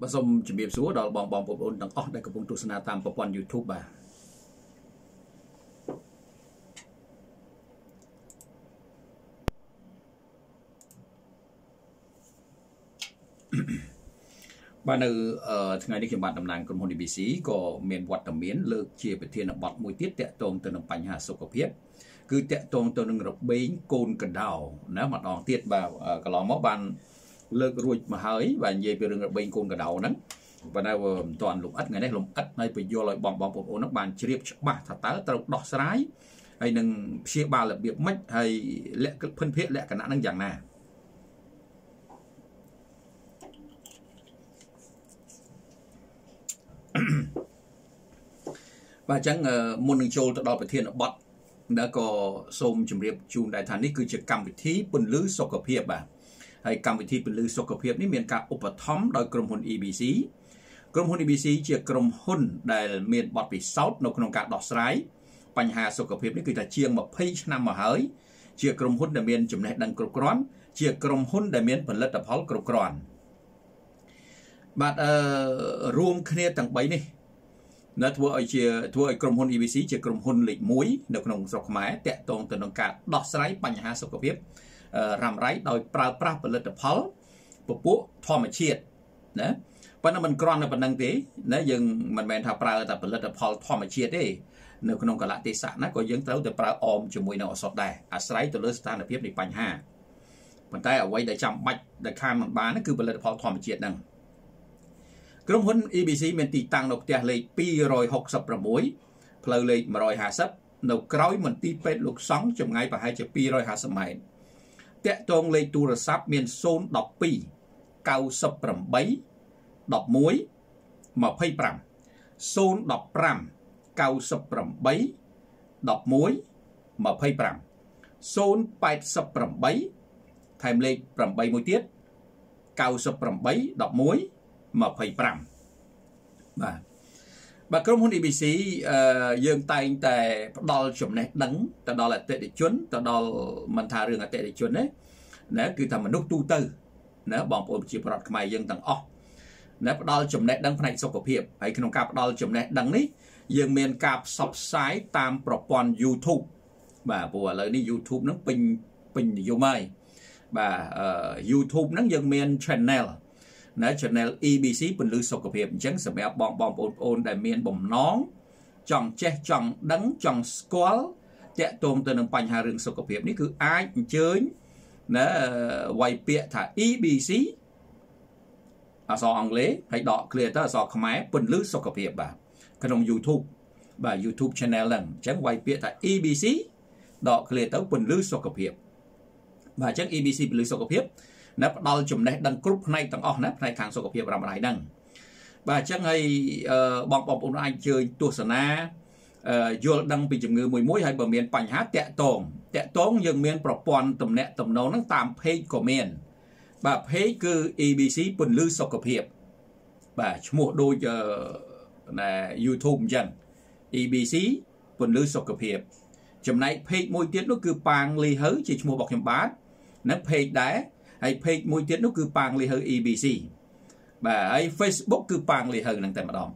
Bà dòng chuẩn bị xuống đó bỏng bỏng bỏng bỏng đằng ốc đây có vùng tù sân tam bỏng bỏng YouTube bà. Và nơi ngày đi kiểm bản đầm nàng của môn EBC có miền quạt tầm miến lược chia về thiên bọt mùi tiết tệ tồn từ nằm bánh hà sâu cập hiếp cứ tệ tồn từ nằm rọc bến côn cần đào nếu mà đòn tiết vào cả lò móc bàn lược ruột mà hới và về về rừng rọc bến côn cần đào nắng và đây toàn lục ất ngày nay lục ất này phải vô lại bỏng bỏng bỏng bỏng nắp bàn chia riêng bà thật tá tao đỏ sái hay nâng chia ba là biệt mách hay lẽ phân phết lẽ cả nạn năng dạng nè. Và chẳng môn đường châu đó về thiên bọt đã có xôm chùm riệp chùm đại thán ní cứ chật cầm vị thí bần lứ so cập hiệp bà hay cầm vị thí bần lứ so cập hiệp ní miền cả ốp thóm đòi krom hôn EBC krom hôn EBC chia krom hôn đại miền bọt bị sót nô krom cả đọt sái bành hà so cập hiệp ní cứ là chiêng mà phây năm mà hới chia krom hôn đại miền chùm này đằng krom cron chia krom hôn đại miền phần lật tập hol krom cron bạn room kia tầng 7 này nó thua ở krom hôn EBC chỉ krom hôn lịch muối được nồng sọc máy tẹt tông từ nông cạn đọt sấy bành hà sọc cọp hiếp làm ráy đòi pra và lật pháo bộ thò mà chiết nè và nó mình cron là mình đăng tế nè dừng mình bèn thà pra tập lật pháo thò mà chiết đấy được nông cả lại tê sạn nó có dướng tới từ pra om chùm mùi nào sọt đài à sấy từ lơ sàn là hiếp này bành hà mình tay ở quay để chạm bạch để kham mình bán nó cứ lật pháo thò mà chiết năng krom hôn EBC mình tì tăng nộp tiền lệ 266 pleu lệ 150 nộp cõi mình tì pet lục sóng trong ngày và hai chục 250 tệ tông lệ tu sáp miền sôn 12 98 11 25 sôn 15 98 11 25 sôn 88 thêm lệ 8 một tiết 98 11 25 và krom hôn EBC dương tay tại đo chụp này đắng ta đo là tệ để chuẩn ta đo mình thả rừng là tệ để chuẩn đấy nè cứ thầm mình nút tu tư nè bọn ôm chỉ bọt mày dương tầng o nè đo chụp này đắng này sau cổ hiệp hay cái nông cạp đo chụp này đắng đấy dương miền cạp sọc sái tam propon YouTube và vừa lời đi YouTube nó pin pin vô mai và YouTube nó dương miền channel nè channel EBC bình lưu sọc cập hiệp chẳng sầm ép bong bong ôn ôn đại miền bồng nón chọn che chọn đắng chọn squall chạy tôm từ đường bành hà rừng sọc cập hiệp ní cứ ai chơi nè quay pịa thả EBC à so anh lế hãy đọ clear ta so khăm máy bình lưu sọc cập hiệp bà cái đồng YouTube bà YouTube channel lần chẳng quay pịa thả EBC đọ clear tới bình lưu sọc cập hiệp bà chẳng EBC bình lưu sọc cập hiệp nè đo chùm này đăng group này tầng o nè này càng số cập hiệp làm lại đăng và chắc hay bọn bọn ông anh chơi tuột sana vừa đăng bị chùm người mùi mũi hay bờ miền bành hát tệ tốn nhưng miền propon tầm nẹt tầm nấu nó tạm page của miền và page cứ EBC bình lưu số cập hiệp và một đôi là YouTube dần EBC bình lưu số cập hiệp chùm này page môi tiết nó cứ pang ly hớ chỉ mua bọc nhầm bát nó page đá hay page môi tiết nó cứ pang lì hơi EBC và ấy Facebook cứ pang lì hơi đang tầm đó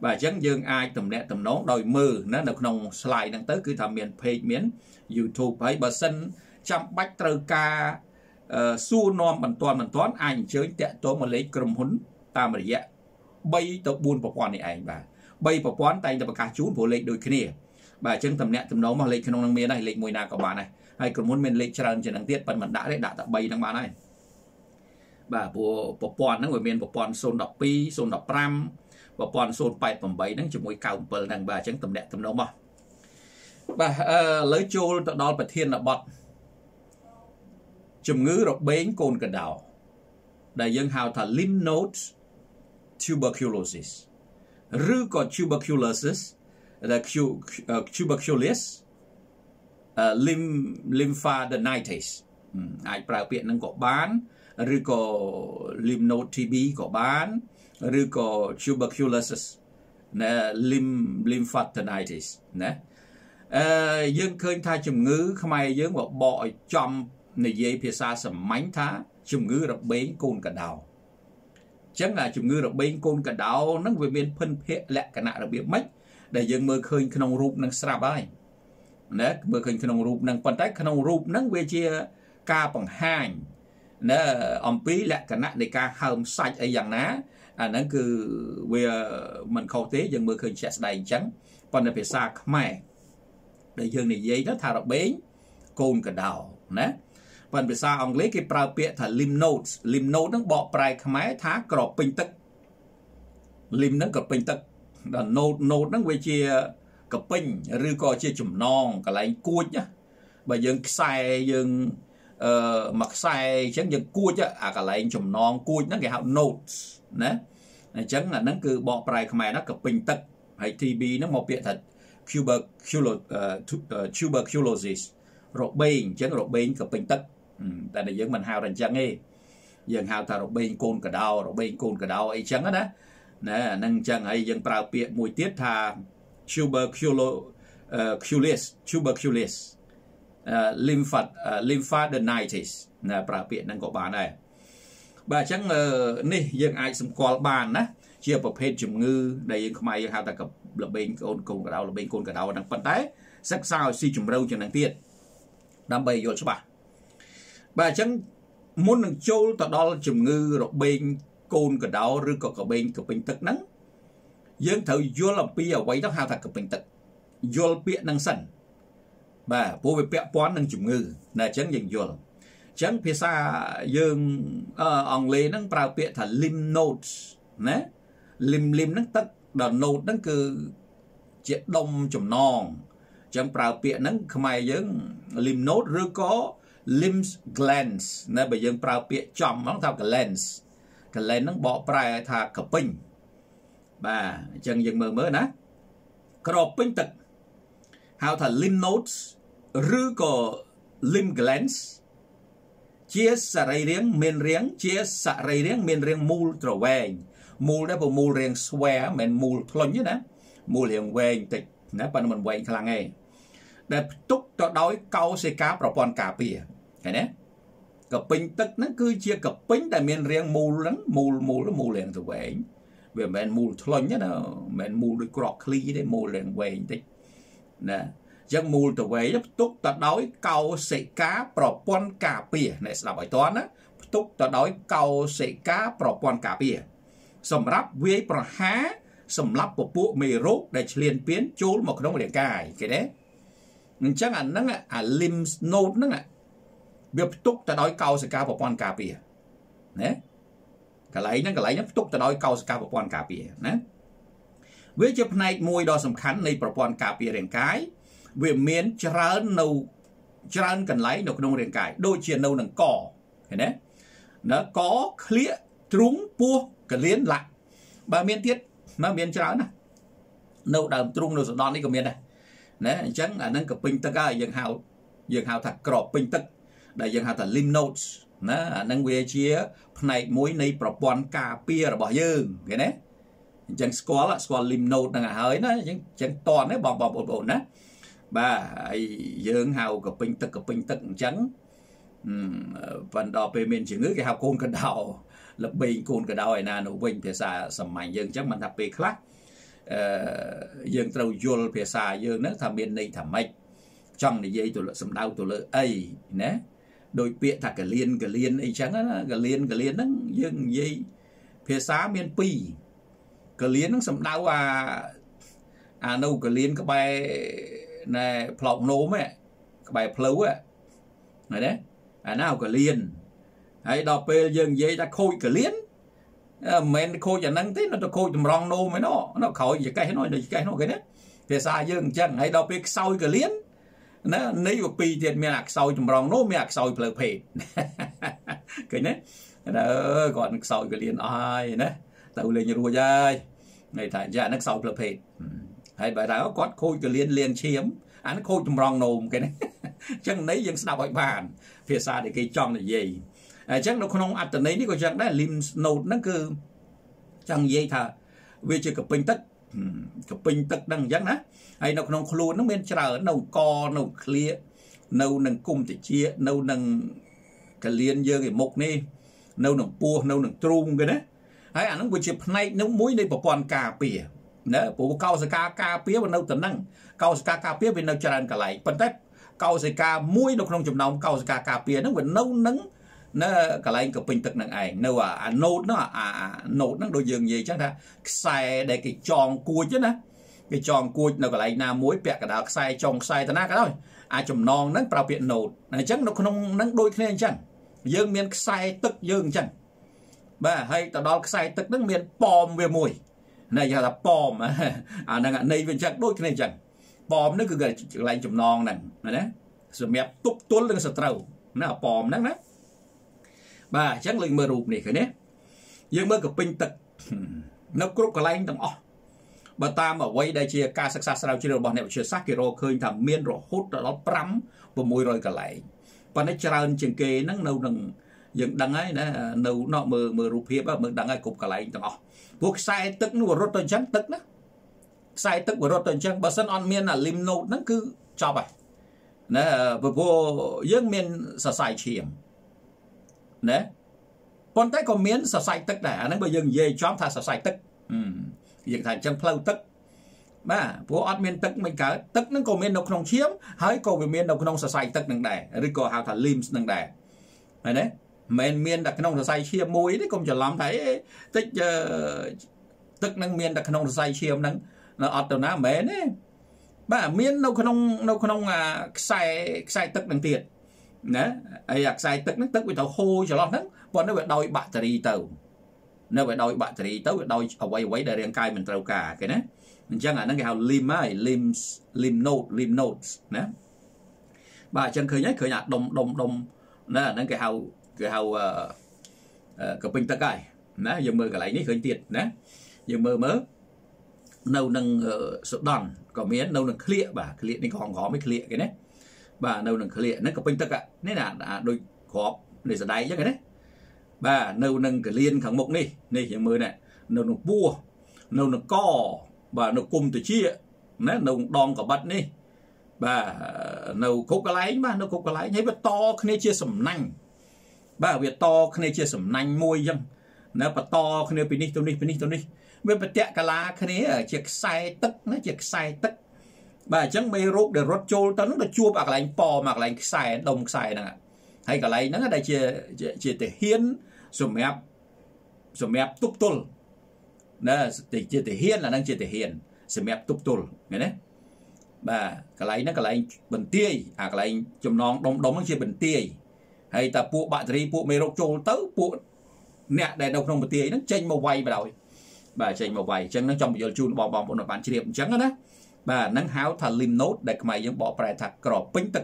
và chẳng dương ai tầm nẹt tầm nón đòi mơ nó được nồng slide đang tới cứ thầm miền page miền YouTube hay bà sân chăm bách trơ ca xua non bằng toàn anh chơi tệ tố mà lấy krom hôn ta mà dạ bay tớ buôn bà quan này anh bà bay bà quan tay tớ bà cá chú vô lệ đôi kia nè bà chẳng tầm nẹt tầm nón mà lấy cái nông miền này lấy mùi nào có bà này hay krom hôn miền lấy trần trên đăng tiết bằng mặt đã đấy đã tập bay đang bà này bà bộ popon nó ngồi miền popon zone 12 zone 15 popon zone 8 nó chỉ mỗi cao bờ đằng bà chẳng tầm đẹp tầm đâu mà bà lấy chô đó là thiên là bọt chùm ngữ đọc bến côn cần đào đại dân hào thà lymph node tuberculosis rư còn tuberculosis là tuberculosis lymphadenitis ai bảo biện năng có bán rư có lymphnode TB có bán rư có tuberculosis nè lymphadenitis nè dân khơi tha chùm ngữ không ai dân bảo bọi chom này dây phía xa sầm mánh tha chùm ngữ đập bến côn cả đào Chắc là chủng ngư động bên côn cả đảo nó về bên phân phệ lẹ cả nạ đặc biệt mấy để dân mơ khơi khăn ông rụp năng sạp ai nè mơ khơi khăn ông rụp năng quan trách khăn ông rụp năng về chia ca bằng hành nè ông phí lẹ cả nạ để ca hầm sạch ấy dạng ná à nó cứ về mình khâu tế dân mơ khơi sẽ đầy trắng còn là phải xa khmai để dân này dây nó thả động bến côn cả đảo nè. Phần vì sao ông lấy cái prao bịa thả lim notes nó bỏ prai khmái thá cỏ bình tức lim nó cỏ bình tức là note note nó về chia cỏ bình rư cỏ chia chùm non cả lại cuột nhá bởi dương sai dương mặc sai chẳng dương cuột á à cả lại chùm non cuột nó cái hậu notes nè chẳng là nó cứ bỏ prai khmái nó cỏ bình tức hay TB nó một bịa thật tuberculosis rồi bên chẳng rồi bên cỏ bình tức. Tại đây dân mình hào rằng chẳng nghe dân hào ta rồi bên côn cả đau ấy chẳng á đó nè nâng chẳng ấy dân prao bịa mùi tiết thà tuberculosis lymphadenitis nè prao bịa nâng có bàn này bà chẳng nè dân ai xâm qua bàn á chia bập hết chùm ngư đây dân không ai dân hào ta cập là bên côn cả đau là bên côn cả đau đang phân tái sắc sao si chùm râu chẳng năng tiết đam bầy vô cho bà. Bà chẳng muốn nâng chôl ta đo chùm ngư rồi bên côn cả đau rư có bên cặp bình tức nắng. Dương thử vô làm bia ở quay tóc hào thật cặp bình tức. Vô làm bia nâng sân. Bà vô về bẹo bón nâng chùm ngư là chẳng dừng vô làm. Chẳng phía xa dương ông lê nâng prao bịa thả lim notes. Né? Lim nâng tức đò note nâng cứ chết đông chùm non. Chẳng prao bịa nâng khmai dương lim note rư có limbs glands nè bởi dân prao bịa chòm nó thao cái lens nó bỏ prai thà cặp pinh bà chân dân mơ mơ ná cặp pinh tật hào thà lim notes rư có lim glands chia sợi riêng men riêng chia sợi riêng men riêng mul trở về mul đấy bộ mul riêng square men mul thon như nè mul riêng về tịch nè bạn mình quay khlang ngay để túc cho đói câu xe cá bảo bọn cà bìa cái này cặp pinh tức nó cứ chia cặp pinh tại miền riêng mù lắm mù liền từ về về miền mù thôn nhất là miền mù được cọt ly đấy mù liền về đấy nè dân mù từ về giúp túc cho đói câu xe cá bảo bọn cà bìa này là bài toán á túc cho đói câu xe cá bảo bọn cà bìa sầm ráp với bảo há sầm lấp của bộ mì rốt để liền biến chốn một đống liền cài cái đấy chắc là nó à lim node nó việc túc ta đói câu sẽ cá vào con cà bìa nè cái lấy nó túc ta đói câu sẽ cá vào con cà bìa nè với chụp này môi đó sầm khánh này vào con cà bìa đèn cái về miền tràn cần lấy nó không đèn cái đôi chuyện nâu nằng cỏ thế nè nó có khía trúng pua cái liên lại ba miền tiết nó miền tràn nè nâu đầm trúng nâu đòn đi của miền này nè chẳng là nâng cặp pin tức á dân hào thật cọp pin tức đại dân hào thật lim notes nè nâng về chia này mối này bảo bón cà pia là bỏ dương cái nè chẳng score là score lim note là hơi nó chẳng toàn đấy bỏng bỏng nè bà dân hào cặp pin tức chẳng phần đò về miền chỉ ngữ cái hào côn cái đầu lập bình côn cái đầu này nè nụ bình thì xa sầm mạnh dân chắc mình thập bì khác dương trâu dùl phía xa dương nó thầm miền này thầm mạch trong này dây tụi lợi xâm đau tụi lợi ấy nè đôi bịa thả cả liên ấy chẳng á cả liên nó dương dây phía xa miền pi cả liên nó xâm đau à nâu cả liên các bài này phọc nốm ấy các bài phấu ấy này đấy à nào cả liên ấy đọc bê dương dây ta khôi cả liên mình khôi chẳng năng tí nó khôi chùm rong nô mới nó khỏi gì cái nó cái đấy phía xa dương chân hay đọc biết sau cái liến nó nấy một pi tiền mẹ sau chùm rong nô mẹ sau phở phê cái đấy đó còn sau cái liến ai nè tàu lên như rùa dai này thả ra nó sau phở phê hay bởi ra có khôi cái liến liền chiếm anh khôi chùm rong nô cái đấy chân nấy dân sao bạch bàn phía xa để cái trong là gì chắc nó không ăn tận đấy đi coi chắc đấy lim nâu nó cứ chẳng dây thà về chơi cặp pin tất đang chắc nè hay nó không luôn nó bên chờ nâu co nâu clear nâu nằng cung thì chia nâu nằng cái liên dơ cái mộc nè nâu nằng pua nâu nằng trung cái đấy Hay anh cũng chỉ này nếu mũi này bỏ còn cà pìa nữa bộ câu sẽ cà pìa bên đâu tận năng câu sẽ cà pìa bên đâu tràn cả lại phần tết câu sẽ cà mũi đâu không chụp nòng câu sẽ cà pìa nó vẫn nâu nắng nó cả lại cái bình thực năng này nâu à nốt nó à nốt nó đồ dường gì chắc ra xài để cái tròn cua chứ nè cái tròn cua nó cả lại là mũi bẹt cả đào xài tròn xài tận năng cái thôi à chụp nòng nó bảo biện nốt này chắc nó không nắng đôi khi chẳng dương miền xài tức dương chẳng bà hay tao đó xài tức nước miền pom về mùi này giờ là pom à này này về chặt đôi cái này chẳng pom nó cứ gọi lại chùm non này đấy rồi mẹ túc tuấn lên sờ trâu nó là pom nắng đó bà chắc lên mưa rụp này cái đấy dương mưa cực bình tật nó cướp cái lạnh tầm bà ta mà quay đây chia ca sắc sắc sao chưa bọn này chưa sắc kilo khơi thầm miên rồi hút rồi nó prắm và mùi rồi cả lại và nó tràn trên kề nắng nâu nằng dựng đằng ấy nấu nọ mờ mờ rụp hiệp á mờ đằng ấy cục cả lại chẳng ó buộc sai tức nó rốt tôi trắng tức đó sai tức của rốt tôi trắng bà sân on miên là lim nâu nó cứ cho vậy nè vừa vô dương miên sợ sai chiềm nè con tay còn miên sợ sai tức này nó bây giờ về chóm tha sợ sai tức dựng thành chân plau tức mà vô on miên tức mình cả tức nó còn miên đâu không chiếm hãy còn về miên đâu không sợ sai tức nằng đẻ rồi còn hào thành lim nằng đẻ này đấy men miên đặt nông sai chia muối đấy không chả lắm thấy tích tức năng miên đặt nông sai chia năng nó ọt tàu ná mến đấy bà miên đâu không à sai tức năng tiền đấy ai đặt sai tức năng tức với tàu hôi chả lắm đấy còn nó bị đòi battery tàu đòi ở quay để riêng cài mình tàu cả cái đấy mình chắc là nó cái hào lim ấy lim notes đấy bà chân khởi nhá đồng nè nó cái hào cái bình tắc cài nè giờ mơ cái lại này khởi tiệt nè giờ mơ nâu nâng sụt đòn có miếng nâu nâng khịa bà khịa này còn gõ mới khịa cái đấy bà nâu nâng khịa nó cái bình tắc ạ nên là đôi gõ để giờ đáy chứ cái đấy bà nâu nâng cái liên khẳng mục đi này giờ mơ này nâu nâng bua nâu nâng co bà nâu cùng từ chia nè nâu đòn có bật đi bà nâu cốc cái lái mà nâu cốc cái lái thấy bà to khi này chia sầm nành bà việc to khi này chia sầm nành môi dân nó bà to khi này pin đi với bà tẹt cái lá khi này ở chiếc sai tức nó chiếc sai tức bà chẳng mấy rốt để rốt trôi tao nó chua bạc lạnh pò bạc lạnh sai đồng sai nè hay cái lái nó ở đây chia để hiến sầm mép tụt tul nè chia để hiến là đang chia để hiền sầm mép tụt tul nghe đấy bà cái lái nó cái lái bình tươi à cái lái chùm non đóng nó chia bình tươi hay ta buộc bạn thì buộc mày rục trộn tới buộc nè đây đâu không một tươi nó chênh màu vay vào đầu bà chênh màu vay chân nó trong giờ chun bò một bạn chia điểm trắng đó bà nắng háo thà lim nốt để mày giống bỏ phải thật cọp bình tật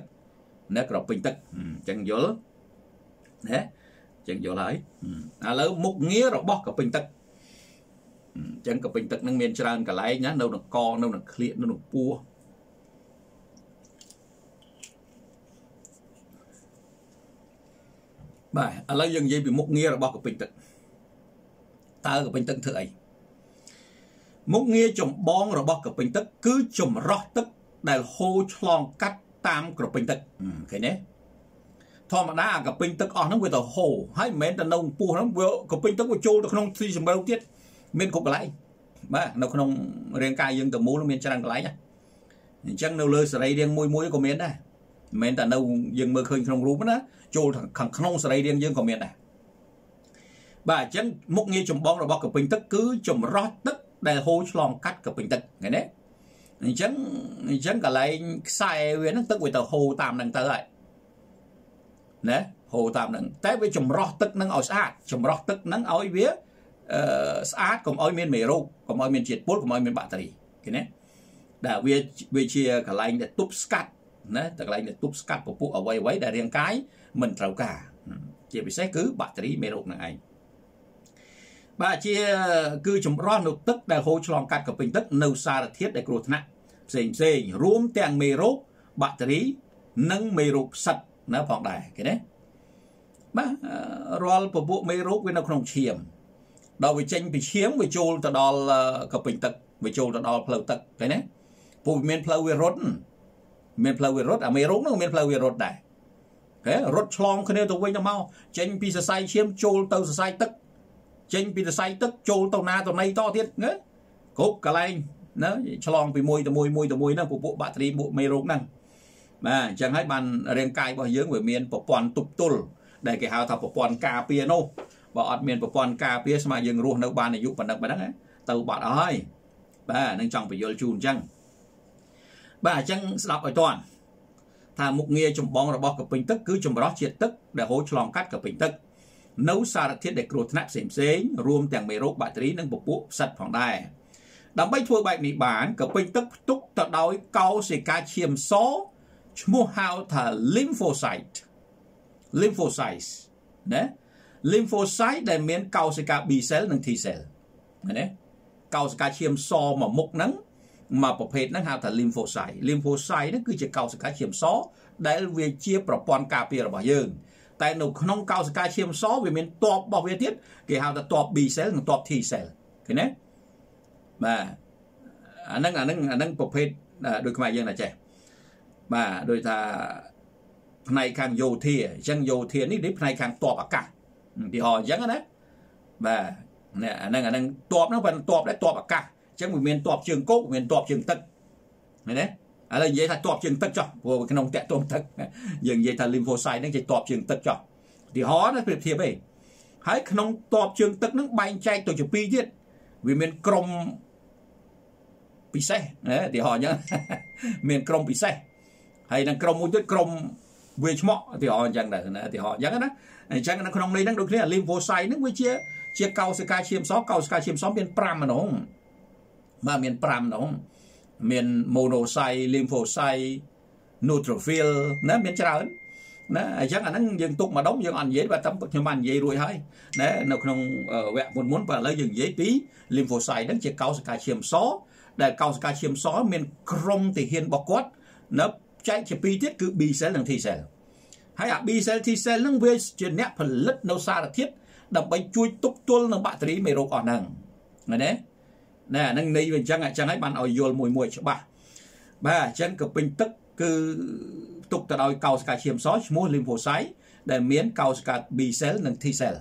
nè cọp bình tật chân vô nè chân vô lại à lỡ mục nghĩa rồi bỏ cọp bình tật chân cọp bình tật nâng miền tràn cả lái nhá đâu được co đâu được khịa đâu được pua bà lấy dân gì bị mục nghĩa là bao cái bình tĩnh ta ở cái bình tĩnh thử ấy mục nghĩa chồng bón rồi bao cái bình tĩnh cứ chồng rót tức đại hô chlong cắt tam cái bình tĩnh cái này thọ mà đã cái bình tĩnh ở nó về tàu hồ hay mấy tàu nông pua nó vừa cái bình tĩnh của châu nó không suy sụp đâu tiết miền cục lại bà nó không riêng cài dân tàu mũ nó miền trang lại nhá chẳng đâu lơ sợi riêng môi của miền đây miền tàu nông dân mơ khơi không rúm đó chôn thằng không sờ đây điên dương còn miệt này bà chân mục nghe chồng bong là bọc cặp bình tức cứ chồng rót tức đại hôi lòng cắt cặp bình tức ngày đấy chân cả lại sai với nó tức với tàu hồ tam đằng tới lại nè hồ tam đằng tới với chồng rót tức nắng áo sát chồng rót tức nắng áo vía sát còn áo miền mề râu còn áo miền triệt bốt còn áo miền bạ tây cái đấy đã về chia cả lại để túp cắt nè cả lại để túp cắt của phụ ở quay quấy để riêng cái mình trâu cả chỉ bị xét cứ battery mê rụng này anh bà chia cứ chấm rót nụ tức đại hô cho lòng cắt của bình tức nâu xa là thiết đại cột nặng xình rúm tèng mê rụng battery nâng mê rụng sạch nó phòng đài cái đấy bà roll của bộ mê rụng với nó không chiếm đòi với tranh bị chiếm với chôn ta đo của bình tức với chôn ta đo plau tức cái đấy phụ men plau rốt à mê rụng nó men plau rốt này rốt chlong cái này tôi quên nó mau trên pi sai chiếm trôi tàu sai tức chênh bị say tức chôn tàu na tàu này to thiết nữa cốp cả lên nó cho lòng vì mùi nó của bộ bạc tri bộ mê rốt năng mà chẳng hết bàn riêng cài bao dưỡng với miền bộ toàn tục tùl để cái hào thập bộ toàn cà piano bảo ọt miền bộ toàn cà piano mà dừng ruộng đâu bàn này dụng phần đặc bản đấy tàu bạc ơi bà nên chọn phải vô chùn chăng bà chăng đọc ở toàn thà mục nghe chồng bóng là bọc cả bình tức cứ chồng đó triệt tức để hỗ cho lòng cắt cả bình tức nấu xa đặc thiết để cổ thân áp xếm xếm ruộng tàng mê rốt bạc trí nâng bộ bộ sạch phòng đài đám bách thua bạch mỹ bản cả bình tức túc thật đói cao sẽ ca chiêm số mua hào thà lymphocyte đấy lymphocyte để miền cao sẽ ca B cell nâng T cell đấy cao sẽ ca chiêm số mà mục nắng mà bộ phết nâng hào thà lymphocyte nó cứ chỉ cao sẽ ca chiêm số để về chia bỏ bọn cà phê là bảo dương tại nó không cao sẽ ca chiêm số về miền top bảo vệ tiết cái hào thà top B cell nâng top T cell cái đấy mà anh nâng bộ phết đôi cái dương là trẻ mà đôi ta này càng vô thiệt dân vô thiệt ní đến này càng to bạc cả thì họ dẫn đấy mà nè đang to nó vẫn to đấy to bạc cả chẳng mình miền to trường cốt miền to trường tật này đấy à là vậy là to trường tật cho vô cái nông tẹt tôm tật dường vậy là lymphocyte nó chỉ to trường tật cho thì họ nó biệt thiệt ấy hãy nông to trường tật nó bay chạy tổ chức pi chứ vì miền krom pi xe đấy thì họ nhá miền krom pi xe hay đang krom một chút krom về mọ thì họ chẳng đấy thì họ chẳng đó chẳng nó không lấy đang được thế là lymphocyte nó mới chia cao sẽ ca chiêm số cao sẽ ca chiêm số miền pram mà nó không mà miền pram nó không miền monocyte lymphocyte neutrophil nó miền chả lớn nó chẳng là nó dừng tục mà đóng dừng ăn dễ và tấm nhưng mà ăn dễ rồi thôi đấy nó không vẽ muốn và lấy dừng dễ tí lymphocyte nó chia cao sẽ ca chiêm số để cao sẽ ca chiêm số miền krom thì hiện bọc quất nó chạy chỉ pi tiết cứ B cell nâng T cell hay à B cell T cell nâng về chuyện nẹp phần lứt nấu xa là thiết đập bánh chui túc tuôn nâng bạc trí mê rô còn nâng này đấy nè nâng này mình chẳng hãy bạn ở dồn mùi cho bà chẳng cực bình tức cứ tục tờ đôi cao ska chiếm số mua lymphocyte để miễn cao ska B cell nâng T cell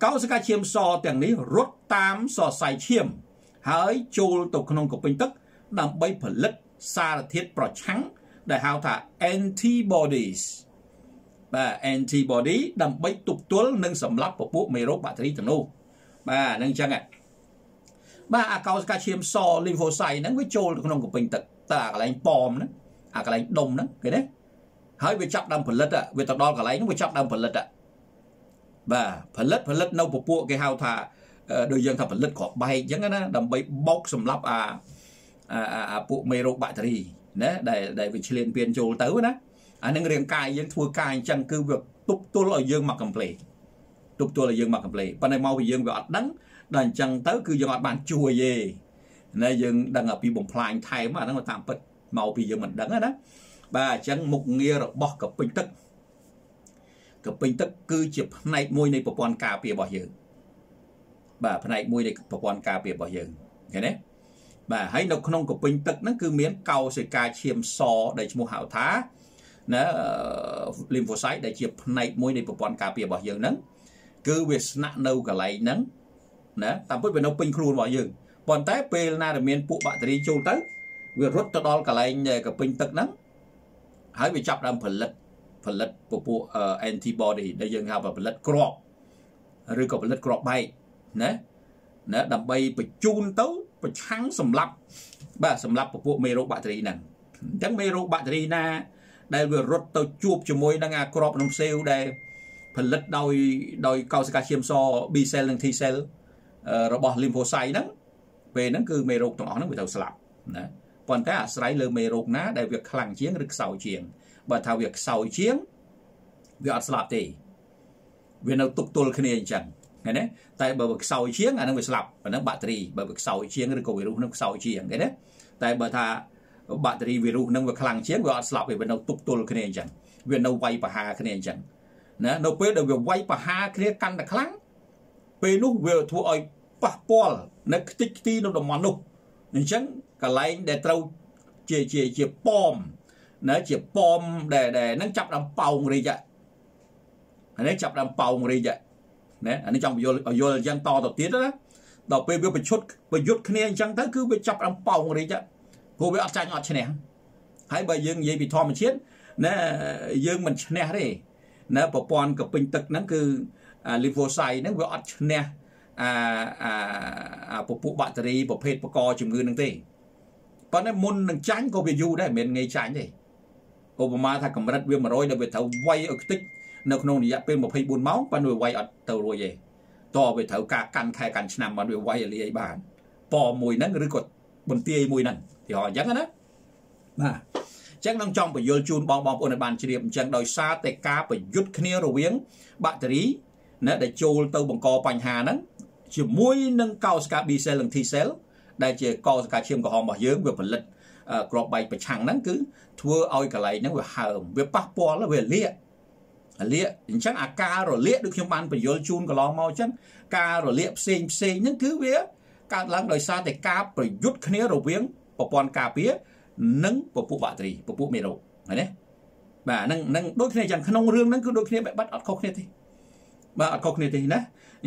cao ska chiếm so tiền lý rốt 8 so sai chiếm hỡi chôn tục nông cực bình tức đập bánh phần lứt xa là thiết bỏ trắng để hào thả antibodies và antibody đầm bấy tục tuấn nâng sầm lấp của bộ mero bạc trí tận u và nâng chăng ạ ba cao ca chiêm so lymphocyte nâng với trôi nông của bình tật ta cái lạnh pom đó à cái lạnh đông đó cái đấy hãy về chọc đầm phần lật ạ về tập đo cái lạnh nó về chọc đầm phần lật ạ và phần lật nâu của bộ cái hào thả đôi dân thập phần lật của bay chẳng đó đầm bấy bóc sầm lấp bộ mero bạc trí để vị trí liên viên chô tới đó anh đang riêng cài dân thua cài chẳng cứ việc tụp tôi là dương mặc cầm lệ tụp tôi là dương mặc cầm lệ và này mau vì dương về ọt đắng đàn chẳng tới cứ dương ọt bàn chùa gì này dương đang ở bị bùng phai thay mà nó mà tạm bật màu vì dương mình đắng đó và chẳng mục nghĩa rồi bỏ cặp bình tức cứ chụp này môi này còn cà bìa bỏ dương và này môi này còn cà bìa bỏ dương thế đấy bà hãy nộp không của bình tật nó cứ miếng cầu sẽ ca chiêm so để mua hảo thá nó lymphocyte để chiệp này môi này của bọn cà bìa bảo dương nắng cứ việc nặng đâu cả lấy nắng đó tạm với về nộp bình khuôn bảo dương còn té pl na là miếng phụ bạn đi chôn tới việc rút tao đo cả lấy nhờ cả bình tật nắng hãy bị chọc làm phần lật của bộ antibody để dương hào và phần lật crop rồi còn phần lật crop bay nè nè đầm bay bị chôn tấu và trắng sầm lấp của bộ mero bạc trí nè trắng mero bạc trí na đây vừa rút tàu chuột cho môi đang à crop nông sale đây phần lật đôi cao sẽ chiêm so B cell lên T cell robot lymphocyte đó về nó cứ mero tàu nó bị tàu sập nè còn cái sấy lơ mero ná đây việc khẳng chiến được sầu chiến và thao việc sầu chiến việc sập thì về nó tục tuôn cái này chẳng đấy tại bờ vực sầu chiến nó bị sập và nó bạc trí bờ vực sầu chiến rồi có virus nó sầu chiến cái đấy tại bờ tha bạc trí virus nó bị khăng chiến rồi sập thì nó tục tuột cái này chẳng vì nó vay bà hà cái này chẳng nè nó quên được việc vay bà hà cái này căn là khăng về lúc vừa thua ơi bà Paul nó tích ti nó đồng mòn luôn nên chẳng cả lấy để trâu chia bom nó chia bom để nó chập làm bầu người vậy nó chập làm bầu người vậy nè anh trong vô giang to đầu tiết đó đầu pe vô bị chốt bị dốt kia chẳng tới cứ bị chọc làm bầu rồi chứ cô bị ắt tranh ắt chèn hãy bây giờ gì bị thò mình chết nè dương mình chèn đấy nè bỏ pon cặp bình tật nó cứ lymphocyte nó bị ắt chèn bộ phụ battery bộ phết bộ co chìm ngư năng tê còn cái môn năng tránh cô bị du đấy mình nghe tránh đấy cô mà thà cầm rạch viên mà rồi đã bị thầu quay ở tích nó không nông bên một phê buôn máu và nuôi quay ở tàu rồi về to về thầu cả căn khai căn nằm mà nuôi quay ở lì bàn bò mùi nắng rưỡi cột bồn tia mùi nắng thì họ dán đó mà chắc năng trong phải vô chun bong bong ôn bàn chỉ điểm chẳng đòi xa tê ca phải dứt khía rồi viếng battery nó để chôn tàu bằng co bành hà nắng chỉ mũi nâng cao cả B cell lần T cell đại chỉ co cả chiêm của họ mà dướng về phần lịch crop bay phải chẳng nắng cứ thua oi cả lại nắng về hờm về passport là về lịa chắc à ca rồi lịa được trong ban phải vô chun của lo mau chắc ca rồi lịa c những thứ vía cả lăng đời xa thì ca phải rút khía rồi viếng của con cà pía nâng của phụ bạ gì của phụ mẹ đồ này đấy và nâng nâng đôi khi này chẳng không rương nâng cứ đôi khi này bắt ở khóc này thì bà khóc này thì nè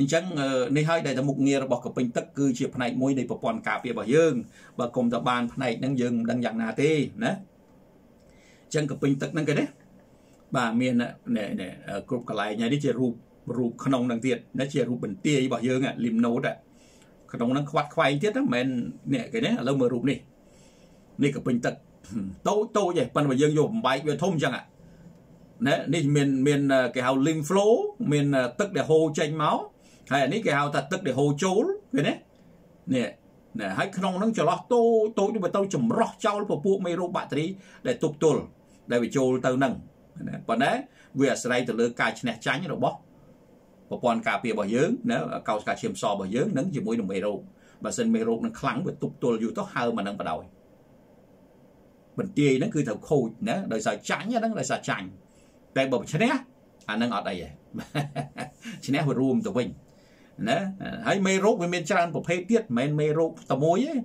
chẳng này hai đại là một nghề bỏ cái bình tắc cư chiệp này môi này bỏ còn cà phê bỏ dương và cùng tập bàn này đang dương đang dạng nà tê nè chẳng cái bình tắc năng cái đấy bà miền nè group cái này nhà đi chơi rùp khăn ông đang tiệt nó chơi rùp bình tia bỏ dương à lim nấu đấy khăn ông đang quạt khoai tiết đó men nè cái đấy lâu mà rùp này này cái bình tắc tô vậy pan bỏ dương vô bài về thông chẳng ạ nè này mình cái hào lymph flow mình tức để hô chanh máu hay là cái hào thật tức để hô chốn vậy đấy nè nè hãy không nâng cho nó tôi nhưng mà tôi chấm rót trâu vào buộc mày robot đi để tụt tuột để bị trôi tàu nâng còn đấy vừa xảy từ lưỡi cài chèn tránh rồi bóc và còn cà phê bỏ dướng nếu cầu cà chiêm sò bỏ dướng nâng chỉ mũi đồng mày râu và sân mày râu nó khắng và tụt tuột dù tốt hơn mà nâng vào đầu mình tia nó cứ thầu khô nè đời sợ tránh nhá nó đời sợ tránh tại bộ chén anh đang ở đây vậy chén hồi room tụi mình nè hãy mê rốt với miền tràn bộ phê tiết mê rốt tàu mối ấy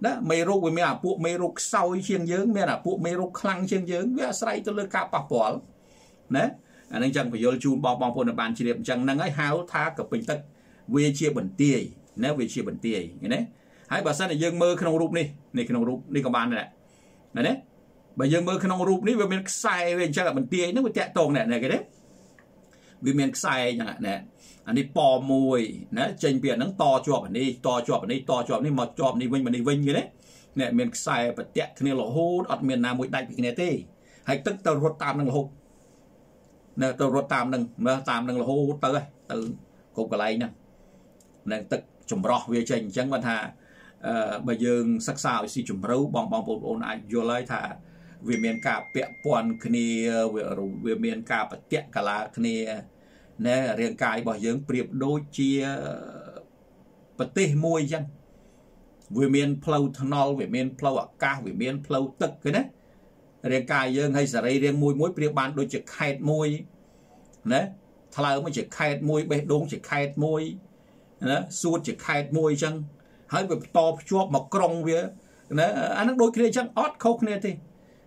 đó mê rốt với miền bộ mê rốt sau chiên dướng miền là bộ mê rốt khăn chiên dướng với say tôi lơ cà bạc bỏ nè anh đang chẳng phải vô chun bong bong phun bàn chỉ điểm chẳng năng ấy háo tha cặp bình tật về chia bẩn tiề nè về chia bẩn tiề như thế hãy bà san này dương mơ khăn room đi này khăn room đi các bạn này này đấy bây giờ mơ không rụp ní về miền xài về chắc là mình tia nó mới tẹt tồn này này cái đấy về miền xài chẳng hạn này anh đi pò mùi nè trên biển nó to chọp anh đi mà chọp đi vinh cái đấy nè miền xài và tẹt cái này là hút ở miền nam mũi đại cái này tê hay tức tàu rốt tam năng hút nè tàu rốt tam năng là hút tới từ cục cái này nè nè tức chủng rọ về trên chẳng văn hà bây giờ sắc sảo xì chủng râu bong bột ôn ai vô lấy thà về miền cà pẹt pòn kia về miền cà bạch tẹt cả lá kia nè riêng cài bỏ dưỡng tiệp đôi chia bạch tê môi chăng về miền plau thanol về miền plau ạc về miền plau tật cái đấy riêng cài dưỡng hay giờ đây riêng môi mối tiệp bàn đôi chỉ khai môi nè thay mới chỉ khai môi bé đốn chỉ khai môi nè suốt chỉ khai môi chăng hãy về to chuột mà còng về nè anh đôi kia chăng ót khâu kia thì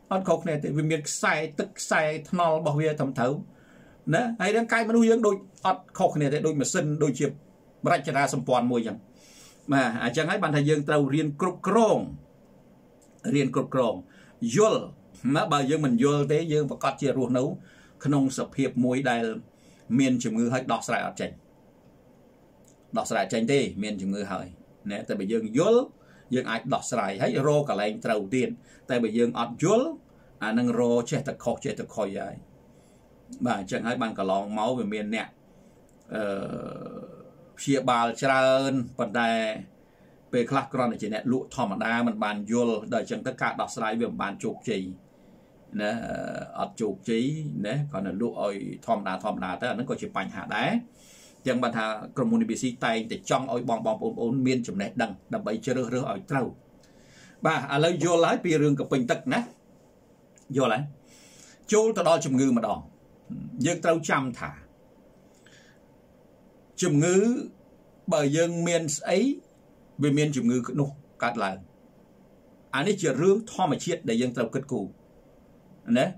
ăn khóc này thì vì miền xài tức xài thanol bảo vệ thẩm thấu nè hay đang cay mà nuôi dưỡng đôi ăn khóc này thì đôi mà sân đôi chiệp rạch ra sầm pòn môi chẳng mà chẳng hãy bạn thầy dương tàu riêng cột krong yul mà bao giờ mình yul thế dương và cắt chia ruột nấu khung sập hiệp môi đài miền chìm ngư hơi đọt sài ở trên thì miền chìm ngư hơi nè tại bây giờ yul dương ai đọt sài hãy rô cả lành đầu tiên tại bây giờ ăn chuối anh đang rô chết thật khói vậy mà chẳng hãy bằng cả lòng máu về miền nè chia bal trơn phần này về khắc còn chỉ nè lụa thò mà đa mình bàn chuối đời chẳng tất cả đọc sai về bàn chụp chỉ nè ăn chụp chỉ nè còn là lụa ơi thò mà đa tức là nó có chỉ bánh hạ đá chẳng bàn thà cầm môn EBC tay để trong ơi bong miên chụp nè đằng đập bấy chơi rơ ở trâu bà à lấy vô lái pi rừng của bình tật nè vô lái chôn tao đo chùm ngư mà đòn dân tao chăm thả chùm ngư bởi dân miền ấy về miền chùm ngư nó cắt lại anh ấy chừa rương tho mà chết để dân tao kết cù nè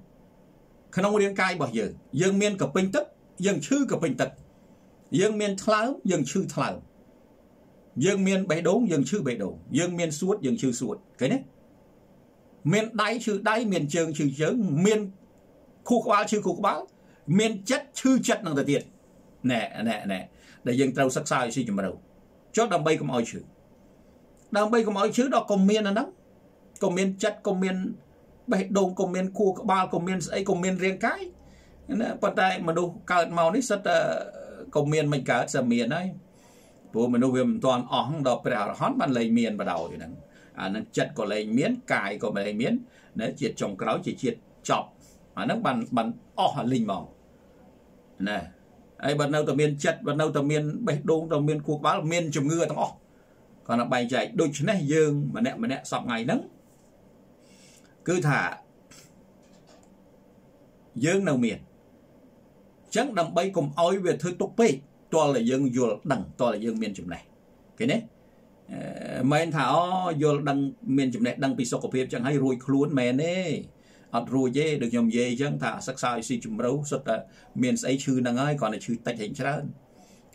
không liên cai bao giờ dân miền của bình tật dân chư của bình tật dương miền tháo dương chư tháo, dương miền bể đốn dương chư bể đốn, dương miền suốt dương chư suốt, cái đấy miền đáy chư chớn miền khu báo miền chất chư chất năng tiền nè nè nè để dương trâu sắc sai suy chìm vào đầu chót đầm bay cũng oi chữ đó còn miền là còn miền chất còn miền bể đốn còn miền khu báo còn miền ấy còn miền riêng cái phần tay mà đồ cào màu đấy rất còn miền mình cả giờ miền đấy bố mình đâu về mình toàn ỏng đọc bèo hón bàn lấy miền bắt đầu rồi nè nó chật còn lấy miến cài còn lấy miến đấy chiết trồng cáo chỉ chiết chọc mà nó bàn bàn ỏng linh màu nè ai bắt đầu từ miền chật bắt đầu từ miền bạch đôn từ miền cuộc báo miền trồng ngựa thằng ỏng còn là bài chạy đôi chân này dương mà nè sọc ngày nắng cứ thả dương nào miền chẳng đầm bay cùng oi về thứ tốt bê to là dương vô đằng to là dương miền chùm này cái đấy men thảo vô đằng miền chùm này đằng bị sọc phèp chẳng hay ruồi khluôn men đấy ọt ruồi dê được nhom dê chẳng thả sắc sai si chùm râu sật miền ấy chư đằng ấy còn là chư tách hình trơn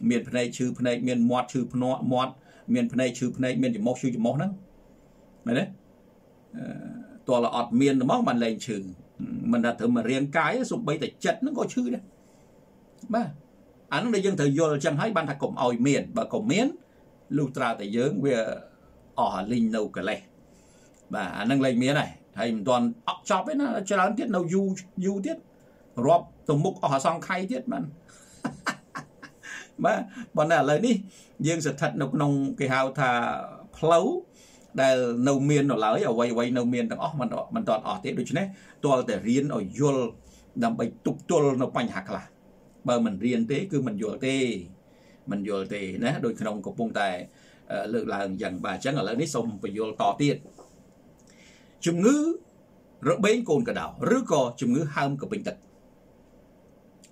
miền này chư này miền mọt chư mọt miền này miền chùm mốc đó này đấy to là ọt miền mốc bàn lên chư mình đã thử mà riêng cái sụp bay tại chật nó có chư đấy ba anh để dân thử vô chẳng thấy ban thạch cụm oi miền và cụm miến lưu tra tại dưỡng về ở linh nâu cả lẻ và anh đang lên miến này hay toàn ốc chọc ấy nó cho anh tiết nâu du du tiết rob tùng mục ở song khay tiết mà ba bọn là lời đi dương sự thật nông nông cái hào thà lâu đại nâu miền nó lỡ ở quay quay nâu miền đằng ốc mình toàn ở tiết được chứ đấy toàn để riêng ở vô làm bệnh tục tuôn nó quanh hạt là bởi mình riêng tế cứ mình vô tê nè đôi khi nông của bông tài lực là dần bà chẳng ở lớn đấy xong phải vô to tiết chùm ngư rỡ bến côn cả đảo rứa cò chùm ngư ham của bình tật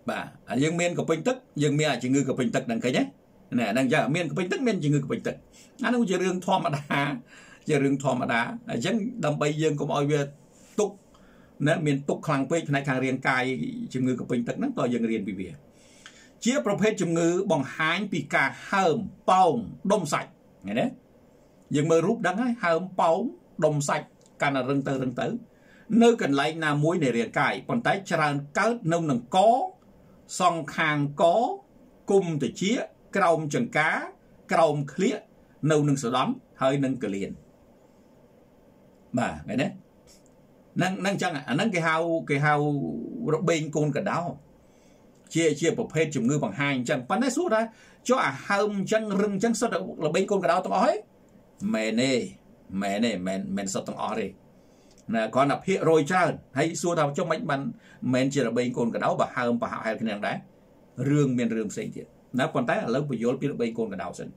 bà dương miên của bình tật dương miên chỉ ngư của bình tật đằng cái nhé nè đang giờ miên của bình tật miên chỉ ngư của bình tật anh cũng chơi riêng thò mà đá chơi riêng thò mà đá chẳng đầm bay dương của mọi việc tục nè miền tục khang quê này khang riêng cài chùm ngư của bình tật nó to dương riêng bị bìa chiaประเภท chủng ngữ bằng hán bị cả hờm bóng đông sạch nghe đấy nhưng mơ rút đắng ấy hờm bóng đông sạch cả là rừng tơ nơi cần lấy là muối để riêng cài còn tái tràn cát nông nằng có song hàng có cùng từ chia còng chừng cá còng khía nâu nâng sửa đón hơi nâng cửa liền mà nghe đấy nâng nâng chăng à nâng cái hao bên côn cả đáo chia bộ phê chủng ngư bằng hai chẳng bắn hết suốt ra cho à hông chẳng rừng chẳng sốt là bên con cả đau tông ói mẹ nè sốt tông ói nè con là hiện rồi cha hay suốt tao cho mạnh bắn mẹ chỉ là bên con cả đau bà hao hay cái này đấy rương miền rương xây thiệt nó còn tái là lâu bây giờ biết bên con cả đau xin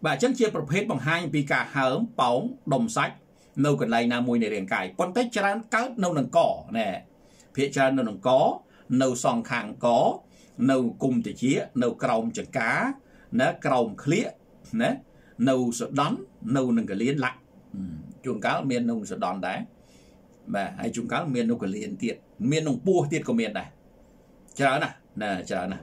bà chẳng chia bộ phê bằng hai vì cả hởm bóng đồng sách nâu cần lây nam môi này đèn cài con tách cho ăn cá nâu nằng cỏ nè phía cha nâu nằng có nâu song khang có nâu cùng thì chia nâu còng chừng cá nè còng khía nè nâu sọt đón nâu nâng cái liên lặng chuồng cá miền nông sọt đón đấy mà hay chuồng cá miền nông cái liên tiệt miền nông bua tiệt của miền này chờ nè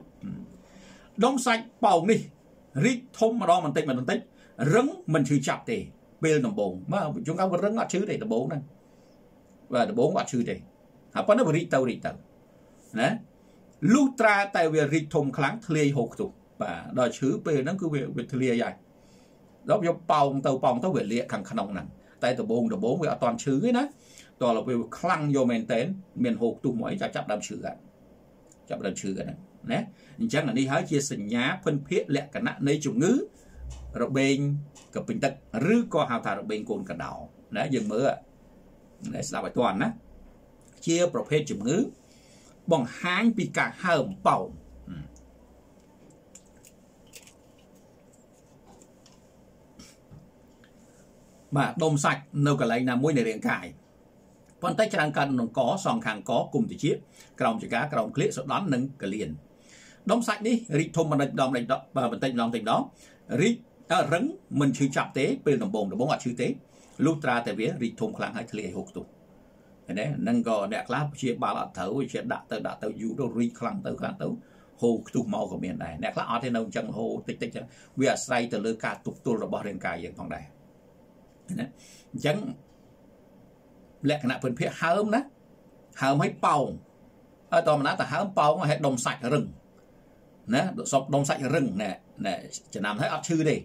đông sạch bầu đi rít thôm mà đo mình tích rứng mình chữ chặt thì bê nằm bồn mà chuồng cá vẫn rứng ngọt chữ để tờ bố này và tờ bố ngọt chữ để hả nó rít tàu nè lúc tra tại việc rít thùng kháng thề hộp tụ và đòi chữ về nó cứ việc thề dài đó vô pòng tàu về lệ khẳng khăn nặng tại tờ bốn về toàn chữ ấy đó toàn là về khăng vô mền tén miền hộp tụ mỗi chặt đâm chữ này nè chắc là đi hái chia sẻ nhá phân phết lệ cả nặng lấy chủng ngữ rồi bên cả bình tật rứ co hào thả rồi bên cồn cả đảo nè dừng mưa nè sao phải toàn á chiaประเภท chủng ngữ bằng hai bị cả hởm bầu mà đông sạch nâu cả lấy là muối này riêng cài phân tách trang cần nó có sòng hàng có cùng thì chiếc còng chỉ cá còng khía sau đó nâng cả liền đông sạch đi rít thùng mà đánh đập và mình tách lòng thành đó rít rứng mình chữ chạp tế bên đồng bồn để bố ngọt chữ tế lúc ra tại vía rít thùng kháng hai thề hộp tụ đấy nâng gò đẹp lắm chia ba là thấu chia đã tới du đâu ri khăn tới hô chụp máu của miền này nè các ở thế nào chẳng hô tích tích vì ở say từ lưỡi cá tục tu là bỏ lên cài dạng phòng này nè chẳng lẽ cái nào phần phía hám đó hám hay bao ở tòa mình nói là hám bao mà hết đồng sạch rừng nè sọc đồng sạch rừng nè nè chỉ làm thấy ở chư đi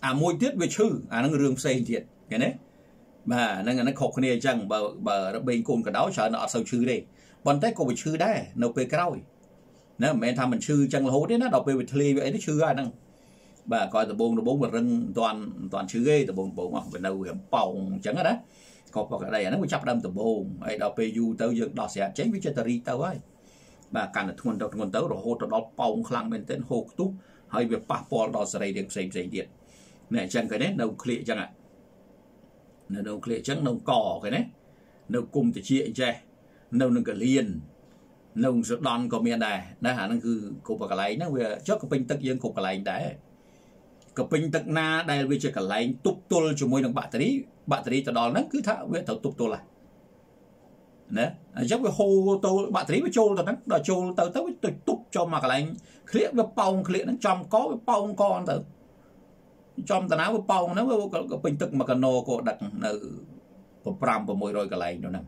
à môi tiết về chư à nó rừng xây thiệt cái đấy mà nên nó khổ này chẳng bờ bên cùng cả đó sợ nó sâu chư đi còn tới cùng chư đấy nó về cái nếu mẹ tham mình chư chẳng là hố đấy nó đọc về thề vậy nó chư ai năng bà coi từ bốn một rừng toàn toàn chư ghê từ bốn mà bên đâu hiểm bỏng chẳng đó cọp vào cái này nó mới chập đâm từ bốn ấy đọc về du tới dược đọc sẽ tránh với chơi tari tao ấy bà càng là thuần đầu thuần tới rồi hô tao đọc bỏng khăng bên tên hô túc hay việc passport đọc sẽ điện xây điện này chẳng cái đấy đâu khịa chẳng ạ nó đâu khịa chẳng đâu cỏ cái đấy đâu cùng thì chia che đâu nó cái liền nông sự đòn của miền này, đó hả nó cứ cục cả lấy nó về trước cái pin tắc dương cục cả lấy đấy, cái pin tắc na đây về chơi cả lấy tụt tôi cho môi đồng battery từ đó nó cứ tháo về tháo tụt tôi lại, nè, chắc về hồ tôi battery với trôi rồi nó đòi trôi tới tới với tụt cho mà cả lấy, khía với pau khía nó chom có với pau con từ, chom từ nào với pau nó với cái pin tắc mà cái nô của đặt ở pram của môi rồi cả lấy đâu nè.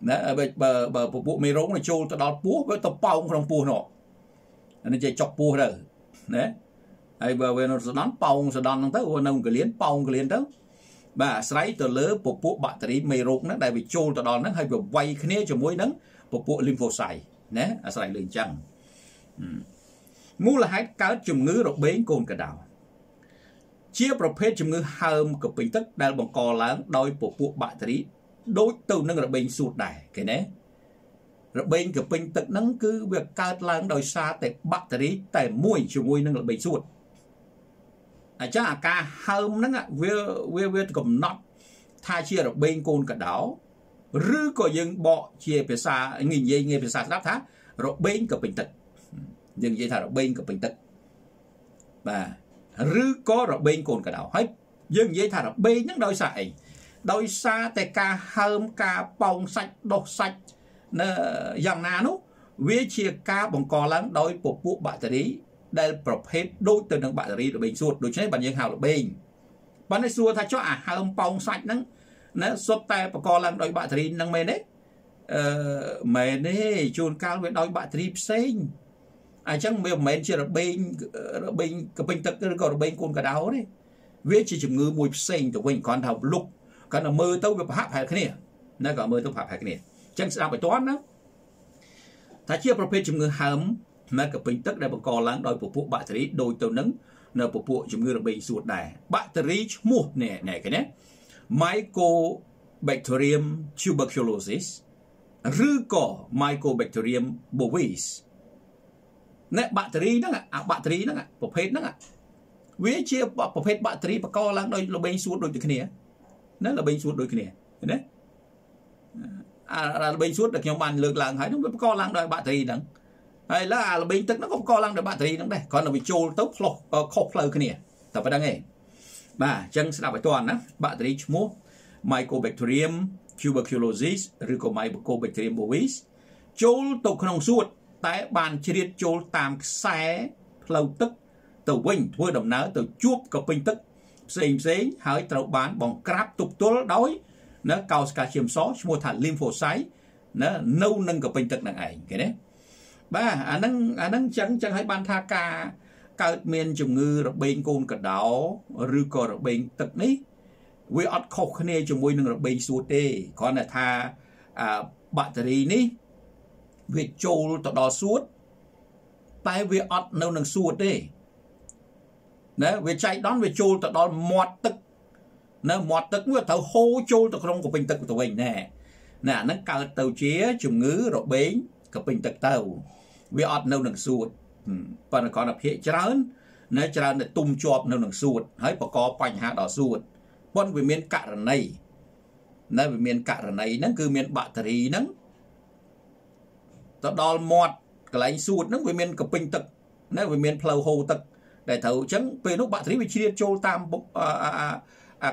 Nè bờ bộ mì rốn này chôn tao đọt búa với tao bao không búa nọ nên chơi chọc búa rồi đấy ai bờ về nó đón bao sẽ đón tới ô nông cái liến tới bà sấy từ lứa bộ battery mì rốn nó đại bị chôn tao đón nó hay bị quay cái này cho mối nắng bộ lymphocyte nè sấy lên chăng mua là hãy cá chùm ngứa rồi bén cồn cả đào chia prophèt chùm ngứa hờm của bình tức đang bằng cò láng đôi bộ battery đối từ nâng là bên sụt đài cái đấy rồi bên cái bên tận nâng cứ việc cát lang đòi xa tại battery tại mũi chiều mũi nâng là bên sụt à chắc là ca hôm nâng ạ về cũng nọt thay chia rồi bên côn cả đảo rư có dân bọ chia về xa nghìn dây nghe về xa đáp thá rồi bên cái bên tận nhưng dây thả rồi bên cái bên tận và rư có rồi bên côn cả đảo hết nhưng dây thả rồi bên những đôi sải đôi xa tại ca hơm ca bông sạch đột sạch dòng nà nú với chia ca bông cò lắng đôi bộ bộ battery đây prop hết đôi từ nâng battery là bình suốt đối chế bản dân hào là bình bản này xua thay cho à hơm bông sạch nâng nó xuất tay bông cò lắng đôi battery nâng mê đấy mê đấy chôn cao với đôi battery xanh ai chẳng mê mê chia là bình cái bình tật còn là bình con cả đáo đấy với chia chùm ngư mùi xanh cho mình còn học lúc còn là mơ tao về pháp hệ cái này, nó còn mơ tao pháp hệ cái này, chẳng sao phải toán đó. Thái chia prophèt chủng người hầm, mà cái bình tức đây bằng cò láng đòi phục vụ battery đôi tàu nắng, nó phục vụ chủng người là bình suốt đài, battery mua nè nè cái này, Mycobacterium tuberculosis, rư cỏ Mycobacterium bovis, nè battery đó à battery đó à prophèt đó à, với chia prophèt battery bằng cò láng đòi là bình suốt đôi cái này. Nó là bên suốt đôi kia nè, là bên suốt được nhiều bàn lược làng thấy nó co lăng đòi battery đắng, hay là bên tức nó không co lăng đòi battery đắng đây, còn là bị trôi tốc lộc khóc lơ kia nè, tập phải đang nghe, bà chân sẽ đọc phải toàn á, battery mua, Mycobacterium tuberculosis, Mycobacterium bovis, trôi tốc nòng suốt, tại bàn triệt trôi tam xé lâu tức, từ quỳnh thua đồng náo từ chuốc cặp bình tức. Xem xế hỏi tàu bán bằng crap tục tố đói nó cao cả chiếm số mua thả lymphocyte nó nâu nâng cả bình tật nặng ảnh cái đấy ba anh nâng chẳng hãy ban tha ca cao miền chủng ngư rồi bên côn cả đảo rư cò rồi bên tật ní với ọt khóc này chủng môi nâng rồi bên số tê còn là tha battery ní về trâu tọt đỏ suốt tại vì ọt nâu nâng suốt tê nè về chạy đón về trôi từ đó mọt tức người thở hô trôi từ trong của bình tật của tụi mình nè nè nó cào tàu chía chủng ngứ rồi bến của bình tật tàu về ọt nâu nằng suột và nó còn là hệ trơn nè trơn để tung chọp nâu nằng suột hãy bỏ co bánh hạ đỏ suột quân về miền cạn rồi này nè về miền cạn rồi này nó cứ miền bạ thầy nắng từ đó mọt cái lạnh suột nó về miền của bình tật nè về miền phèo hồ tật để thấu chứng về lúc bạn thấy bị chia trôi tam bục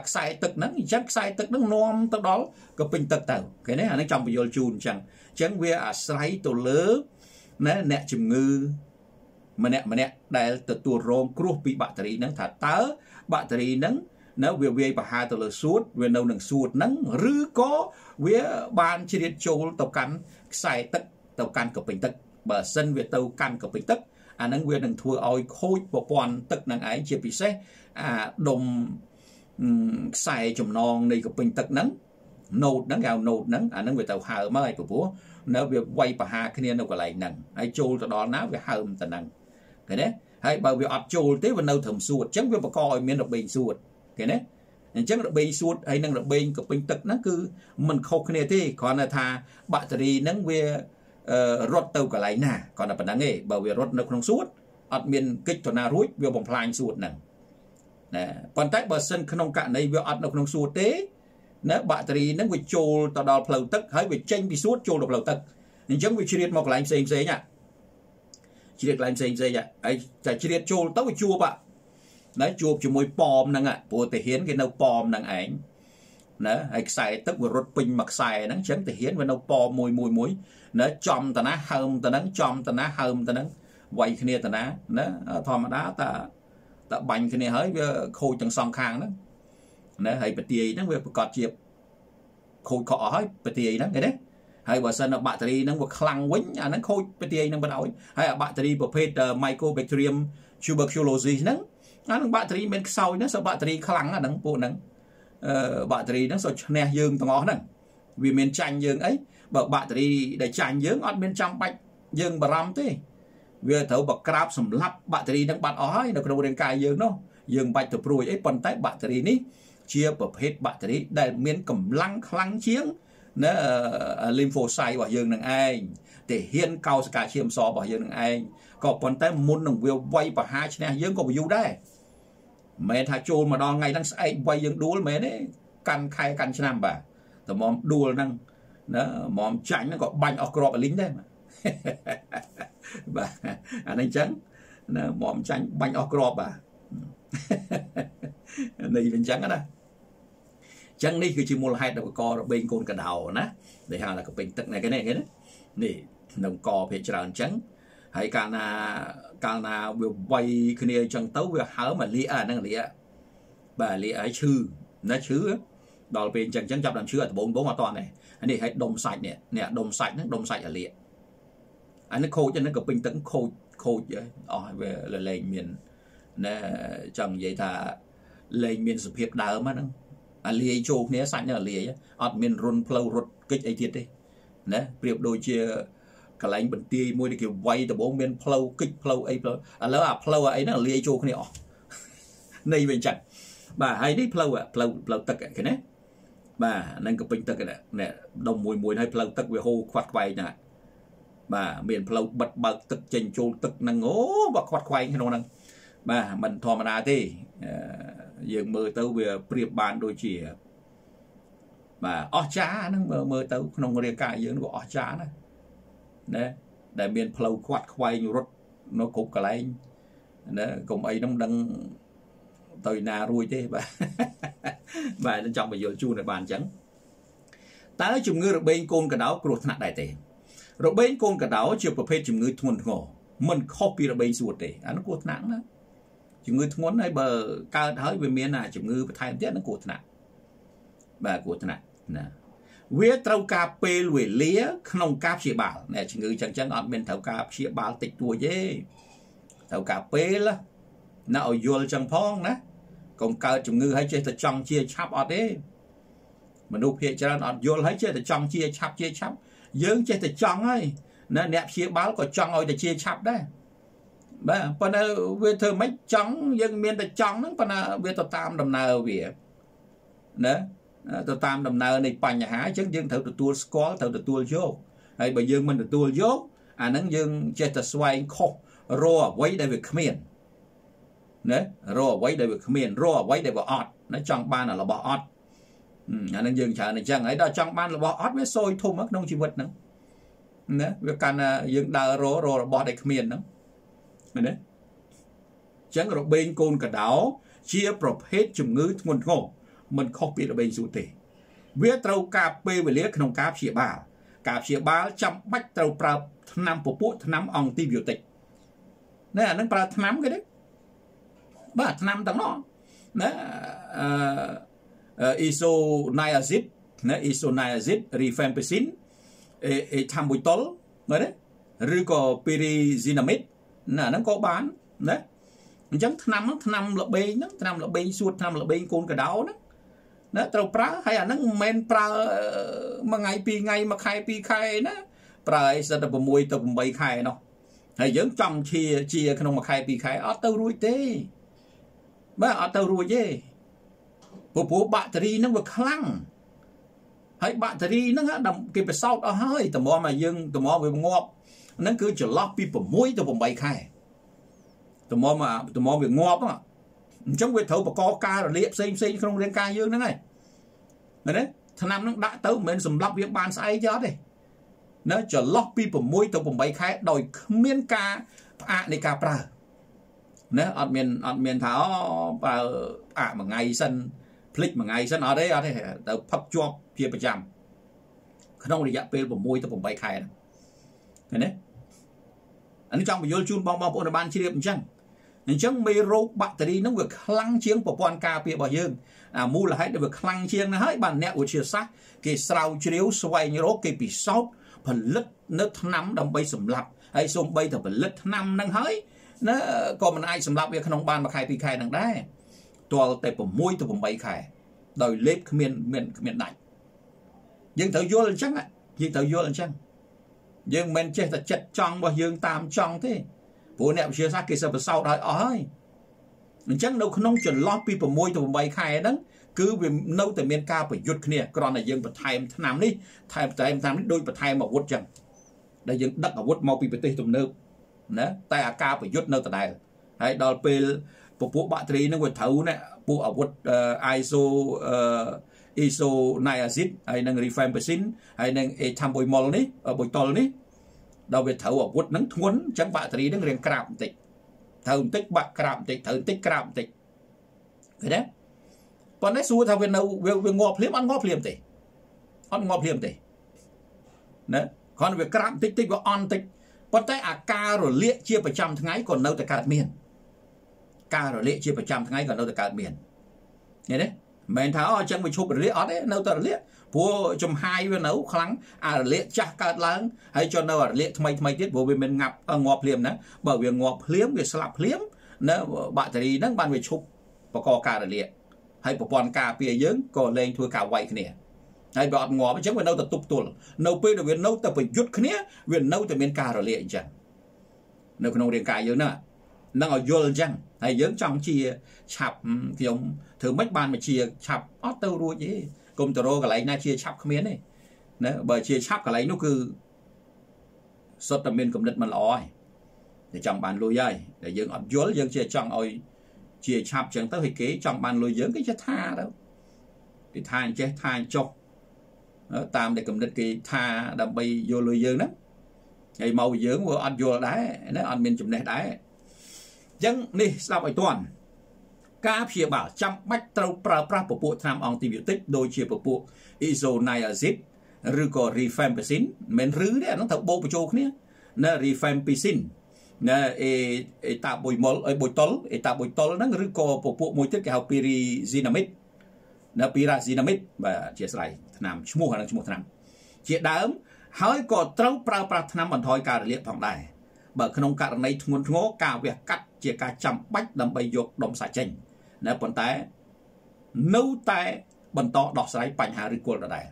sai tật nắng chắc sai tật nắng nom tật đó cái bình tật tàu cái này là nó trong bị vô chun chẳng chẳng về sai tổ lứa nè nè chùm ngư mà nè đại từ tuột rôm cướp bị battery nắng thả tớ battery nắng nó về về bà hai từ lửa suốt về nâu nắng suốt nắng rứ có về bàn chỉ điện châu tàu cán xài tật tàu cán cập bình tật bờ sân về tàu cán cập bình tật à nắng về nắng thua oi khôi bộ quan tật nắng ấy chia bị xe à đồng xài chùm non này cập bình tật nắng nâu nắng gạo nâu nắng à nắng về tàu hà mới của bố nó về quay bà hai cái nên đâu có lại nắng ấy châu tàu đó ná về hà tần nắng cái đấy hay bởi vì ọt châu tới về nâu thầm suốt chẳng về bà coi miền độc bình suốt cái đấy chắc là bay suốt hay năng là bay của bình tật nó cứ mình khâu cái này thế còn là thà battery nắng về rót tàu cả lại nè còn là phần năng nghề bảo về rót nó không suốt ở miền kịch thuần nào rút về vòng phanh suốt nè còn tại bờ sân không cạn này về ở nó không suốt thế nè battery nắng về trôi tàu đò lầu tật hay về tranh bị suốt trôi độc lầu tật chẳng về chuyện một lại xem dễ nhá chuyện lại xem dễ nhá ấy tại chuyện trôi tàu bị chua bạn đấy chụp cho môi pom năng ạ, bộ thể hiện cái nâu pom năng ảnh, nè, ảnh xài tức vừa rốt pin mặc xài nắng chấm thể hiện với nâu pom môi môi môi, nè chom ta ná hầm ta nắng chom ta ná hầm ta nắng quay kia ta ná, nè thòm đá ta ta bành kia hỡi khôi chẳng song khang đó, nè hay bật tiề nắng vừa cọt chiệp, khôi cọ hỡi bật tiề nắng cái đấy, hay bờ sân là battery nắng vừa khăng quấn, à nắng khôi bật tiề nắng bật ổi, hay là battery bờ phết mycobacterium tuberculosis nắng năng battery bên sau nó sao battery khăng á năng bộ năng battery nó sao nè dương tầng ó năng vì miền tranh dương ấy bậc battery để tranh dương ở bên trong bạch dương bà ram thế về thấu bậc crab sầm lấp battery đang bật ó nó còn đen cài dương đâu dương bạch từ rồi ấy còn tái battery ní chia bậc hết battery để miền cầm lăng khăng chiếng nó lymphocyte bảo dương năng ai để hiện cao cả chiêm so bảo dương năng ai có còn tới muốn đồng viên quay và hai chân dương có view đấy mẹ thà chôn mà đo ngày đang say quay dương đua mẹ đấy căn khai căn chân nằm bà tụi mom đua năng nó mom tránh nó gọi banh ở lính đấy mà bà anh ấy trắng nó mom tránh banh ở bà này bên trắng đó trắng đi cứ chỉ mua hai đầu co rồi bên côn cả đầu nè để hàng là cái bình tật này cái này thế đấy nè đồng co phải tròn trắng hay càng là việc quay cái này chẳng tấu việc hở mà lìa năng lìa bà lìa ấy chư nó chư đó là bên chẳng chẳng chập làm chư ở bốn bốn hoàn toàn này anh để hãy đồng sạch nè nè đồng sạch ở lìa anh nó khô cho nó cực bình tĩnh khô khô vậy về là lên miền nè chẳng vậy thà lên miền sự hiệp đỡ mà nó à lìa chụp nè sạch ở lìa ở miền run flow rút kích ấy thiệt đi nè việc đôi chia cái lạnh bẩn tì môi để kiểu quay từ bốn bên flow kích flow ấy flow à lỡ à flow ấy nó lia chua cái này này bên chẳng bà hay đi flow à flow flow tật cái này bà nâng cái bình tật cái này nè đồng mùi mùi hay flow tật về hô quạt quay nè bà miền flow bật bật tật chỉnh chua tật năng ngố và quạt quay cái nón năng bà mình thò mà ra thì giờ mơ tàu về priệp bàn đôi chỉ bà ó chá nó mơ mơ tàu nông người cài giờ nó ó chá này nè đại miền flow quạt quay nhiều rốt nó cục cả lại nè cùng ấy nó đang tới nà ruồi thế bà trong bây giờ chu này bàn trắng ta chùm ngư được bên côn cả đảo cột nặng đại tề rồi bên côn cả đảo chiều của phê chùm ngư thuần ngổ mình copy là bên suốt tề nó cột nặng đó chùm ngư thuần ấy bờ cao thới về miền nào chùm ngư thay tiết nó cột nặng bà cột nặng nè viết tàu cá pê lưỡi lía không cá chĩa bào nè chừng người chẳng chẳng ở bên tàu cá chĩa bào tịch tuổi dễ tàu cá pê là nó ở vô chẳng phong nè còn cá chừng người hay chơi từ trong chia chắp ở đấy mà nô phê cho nó vô hay chơi từ trong chia chắp dướng chơi từ trong ấy nè nẹp chĩa bào có trong rồi từ chia chắp đấy mà còn là về thơ mấy trắng dướng miền từ trắng nó còn là về tàu tam đầm nào về nè tàu tam đầm nợ này bành há chứ dương thử tua score thử tua vô hay bởi dương mình được tua vô à nắng dương chơi tờ xoay khô rô quấy đại việt khmer nè rô quấy đại việt khmer rô quấy đại việt ọt nó trong ban là bỏ ọt à nắng dương chờ này chẳng ấy đó trong ban là bỏ ọt với sôi thô mất nông chi vật nữa nè việc can dương đào rô rô bỏ đại khmer nữa nè chẳng rồi bên côn cả đảo chia prop hết chủng ngữ nguồn ngô mình copy là bên du tề viết tàu cá pê về lía không cá chĩa bào Cả phía báo trong bách tàu prao năm bộ bút năm antibiotic. Nên là nâng prao năm cái đấy. Bà năm tầng nó. Isoniazid, isoniazid, rifampicin, ethambutol, người đấy. Rồi có pyrizinamide. Nên nó có bán. Đấy. Chẳng năm là bê nó, năm là bê suốt, năm là bê con cả đáo đó. Nó trâu pra hay là nó men pra mà ngày pi ngày mà khai pi khai nó pra sẽ tập mùi tập bảy khai nó hay vẫn trong chia chia không mà khai pi khai ở tàu ruồi thế mà ở tàu ruồi chứ bộ battery nó vừa khăng hay battery nó đầm kịp sau đó hơi tầm mò mà dừng tầm mò về ngọt nó cứ chỉ lót pi bầm mùi tập bảy khai tầm mò về ngọt đó trong việc thấu và co ca rồi liệp xây không liên ca dương nữa này, người đấy thằng nam nó đã tới mình dùng lọc việc bàn sai gió đây, nó chờ lọc pi của môi tàu của bảy khai đòi miên ca à để ca pra, nè ở miền tháo pra à một ngày sân click một ngày sân ở đây tàu pub job kia phải chậm, không để dạ pe của môi tàu của bảy khai, người đấy, anh trong video chun bong bộ là ban chi điệp chăng? Chẳng mê rô battery nó vừa khăn chiếng của bọn ca phía bỏ dương mù là hãy được vừa khăn chiếng nó hãy bàn nẹ của chiếc xác kì sao chiếu xoay như rô kì bị sốt phần lít nước nắm đồng bây xùm lặp hay xùm bây thở phần lít nắm nâng hơi nó còn mình ai xùm lặp việc không bàn mà khai tùy khai nâng đá tòa tệp của môi tùy bầy khai đời lếp miền đạch nhưng thở vô lên chắc ạ nhưng mình chết là chất trong bỏ dương tam trong thế bộ nẹp chia sẻ cái sự sau đó ơi chẳng đâu không chuẩn lót pi môi từ bảy khai đó cứ về nấu từ miền ca phải yết kia còn là dân phải thay làm đi thay đôi phải thay mà vuốt chẳng đây dân đất ở vuốt mau pi phải tùy tụm nêu đó tay à ca phải yết nêu từ đây đấy đòi pi bộ battery nó phải thấu này bộ ở vuốt isoniazid hay năng rifampicin hay năng ethambutol này ở bồi tol này đâu về thấu ở quất nắng thuấn chẳng bạ thì đứng riêng cạm tịch thầu tích bạc cạm tịch thầu tích cạm tịch thế đấy còn đấy xu thằng về nào về ngọp liềm tịch ăn ngọp liềm tịch đấy còn về cạm tịch và on tịch còn đấy à ca rồi lệ chia phải trăm tháng ấy còn đâu tại cả miền ca rồi lệ chia phải trăm tháng ấy còn đâu tại cả miền thế đấy mình tháo chẳng mình chụp rồi lệ ở đấy đâu tại lệ vô trong hai với nấu kháng à lệ chắc cả láng hay cho nó là lệ thay tiết vô vì mình ngập ngọp liềm đó bởi vì ngọp liếm về sập liếm nó bạn thì nó ban về chụp và co cả lệ hay bộ con cà pìa dướng còn lên thua cả quậy kia hay bọn ngọp chứ mà nấu tập tục tuột nấu pê được viên nấu tập phải rút kia viên nấu từ bên cà rồi lệ chẳng nấu không điện cài dướng nữa nó ở vô chẳng hay dướng trong chia chạp giống thử mấy ban mà chia chạp auto ruồi gì công tơ rô cái lấy na chia chắp không biết này, nè bởi chia chắp cái lấy nó cứ sốt tầm bên cầm đất mà lòi để trong bàn lôi dây để dừng ọt dối dừng chia trong ôi chia chắp chẳng tới hồi kế trong bàn lôi dướng cái chết tha đâu thì than chết than chọc tam để cầm đất cái tha đầm bay vô lôi dướng đó ngày màu dướng vừa ọt vô đá nó ọt bên chụp này đá dừng đi sao vậy toàn ca phía bảo trăm bách trâu pra bộ bộ tham antibiotic đôi chia bộ isoniazid rư có rifampicin men rứ đấy nó thằng bộ chô kia nè rifampicin nè etabutol nó rư có bộ mối tiết cái học pyrazinamide và chia sẻ làm chmua tham chia đám hỏi có trâu pra tham bản thôi cả liệt phòng đài bởi không cả này nguồn ngó cả việc cắt chia cả trăm bách đầm bay dục đồng xả chỉnh nè còn té nấu té bẩn to đỏ sấy bành hà rực cuộn này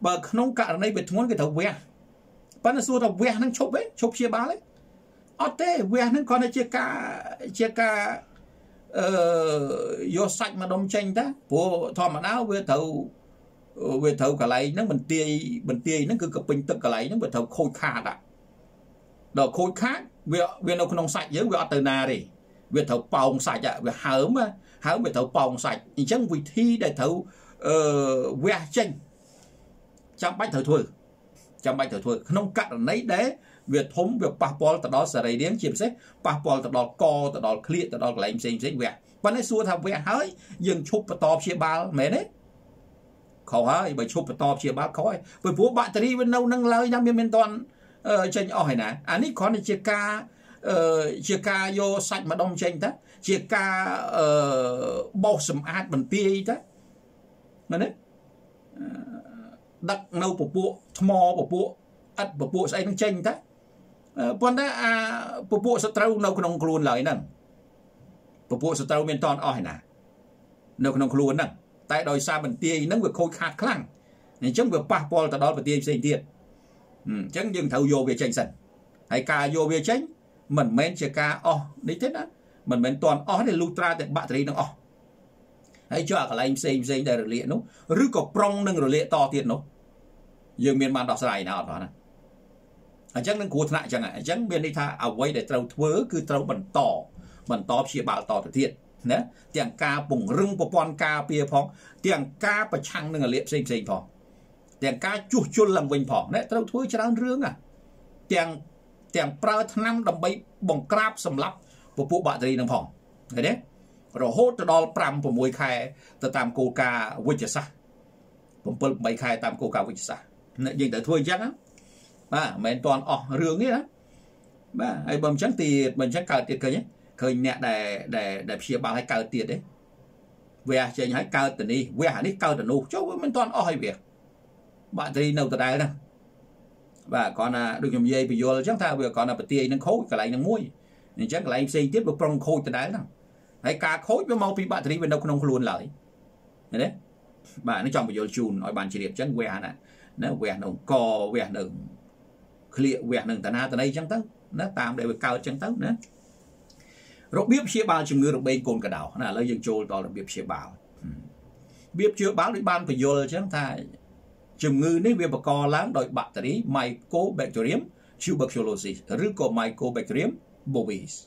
bờ không cả này bị thốn cái thầu ve bắn xua thầu ve nó chụp ấy chụp chia bá đấy ở té ve nó còn là chia cả vô sạch mà đồng chanh đó bộ thò mà áo về thầu cả lấy nó mình tia nó cứ cặp bình tự cả lấy nó về thầu khôi khà đã đó khôi khát về nó không sạch với ở từ na đi về thầu bồng sạch ạ về hở về thầu bồng sạch chẳng vì thi để thầu ve chanh trăm bách thầu thôi không cạn lấy đấy về thốn về papol từ đó sẽ lấy đến chiếm xét papol từ đó co từ đó clear từ đó lấy xem về vấn đề xua thầu ve hỡi dừng chụp và to chia ba mẹ đấy khó hơi bởi chụp to chia bác khói bởi phố bạn ta đi bên đâu nâng lời nhằm bên toàn trên ỏi này anh ấy có này chia ca vô sạch mà đông trên ta chia ca bọc sầm át bằng tia ta mà đấy đặc nâu bộ bộ thmo bộ ắt bộ sẽ anh trên ta bọn ta bộ sẽ trâu nâu con ông luôn lời nè bộ sẽ trâu bên toàn ỏi này nâu con ông luôn nè tại đời xa mình tia nó vừa khôi khát khăn nên chúng vừa pa pol ta đó và tia xây tiền chẳng dừng thầu vô về tranh sẵn hay ca vô về tranh mình men chia ca o đấy thế đó mình men toàn o để lutra để bạn thấy nó o hãy cho cả anh xây để rồi lệ nó rứ có prong nâng rồi lệ to tiền nó dường miền man đọc dài nào đó này chẳng nâng cố lại chẳng này chẳng miền đi tha à quay để trâu thớ cứ trâu bẩn to chia bảo to thiệt nè tiếng ca bùng rung của con ca pia phong tiếng ca và chăng nâng ở liệm xây phong tiếng ca chuột chuột làm vinh phong đấy tao thối cho đang rương à tiếng prao năm đồng bay bồng crab sầm lấp của phụ bạn gì nâng phong thấy đấy rồi hốt cho đo pram của môi khai từ tam cô ca vinh chả sa cùng bơm bay khai tam cô ca vinh chả sa này nhưng tao thối chắc á mà mình toàn ở rương ấy á mà ai bầm trắng tiệt mình trắng cào tiệt cơ nhé khởi nhẹ để chia bao hay cao tiền đấy về chơi hãy cao tiền đi về hãy đi cao tiền nô cháu mình toàn oi việc bạn thì nấu từ đây nè và còn là được nhầm dây bị vô chắc thà vừa còn là bật tiền nó khối cả lại nó muối nên chắc là anh xây tiếp được trong khối từ đấy nè hãy cá khối với mau pin bạn thì bên đâu không luôn lại đấy bạn nó chọn bị vô chùn nói bạn chỉ điểm chân què nè nó què nồng cò què nồng khịa què nồng tận hà tận đây chẳng tới nó tạm để cao chẳng tới nữa rồi biết chia bao chừng người được bên cồn cả đảo là lấy dân châu to là biết chia bao biết chưa báo đi ban phải vô chứ thay chừng người nếu việc bà co láng đội bạn tới Mycobacterium tuberculosis rứa của Mycobacterium bovis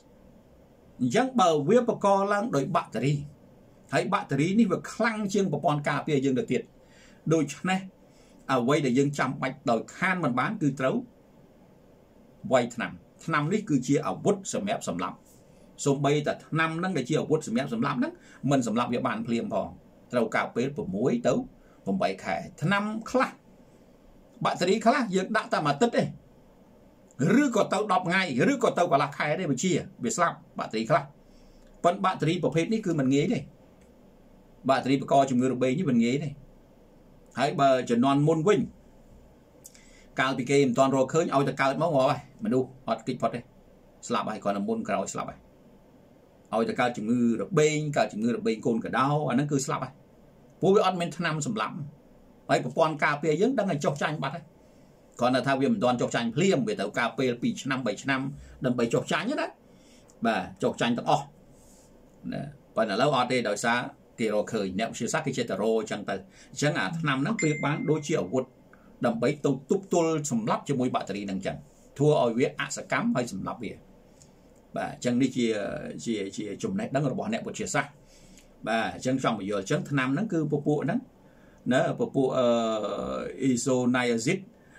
chẳng bờ việc bà co láng đội bạn tới hãy bạn tới nếu việc khăng chiêng của con cà phê dân được thiệt đôi này à quay để dân chăm bạch đòi khan mình bán cứ trấu quay năm đấy cứ chia ở bút sầm ép sầm lắm số bay tật năm nâng để chiều quất sầm ép sầm lắm đó mình sầm lắm địa bàn phèm phò đầu cà phê của muối tấu cùng bảy khải năm khla bạn thấy khla việc đã ta mà tết đây rứa có tàu đọc ngay rứa có tàu và lạc khai đây mà chia việc làm bạn thấy khla còn bạn thấy bộ phết này cứ mình nghĩ này bạn thấy coi chừng người được bê như mình nghĩ này hãy bờ trở non môn quỳnh cao bị kềm toàn rồi khơi ao cho cao máu ngò vậy mà đu hoạt kịch phật đây slap bài còn là môn cầu slap bài ao cho cao chừng ngư được bên cả chừng ngư được bên côn cả đau anh nó cứ slap bài vô với admin năm sầm lắm ấy của con cà phê dứng đang ngày chọc chanh bắt ấy còn là thao viêm toàn chọc chanh liêm về tàu cà phê bị năm 7 năm đầm bảy chọc chanh nhất đấy và chọc chanh tao o còn là lâu ở đây đòi xa thì rồi khởi nẹo siêu sắc cái chế tàu rô chẳng từ chẳng à năm nó việc bán đối chiều quật đầm bảy tàu tụt tuôn sầm lấp cho môi bạn tây đang chẳng thua ở với ạ sẽ cắm hay sầm lấp về và chân đi chia chùm này đắng rồi bỏ nẹp một chia xa và chân xong bây giờ chân thứ năm nó cứ bộ đó nó bộ isoniazid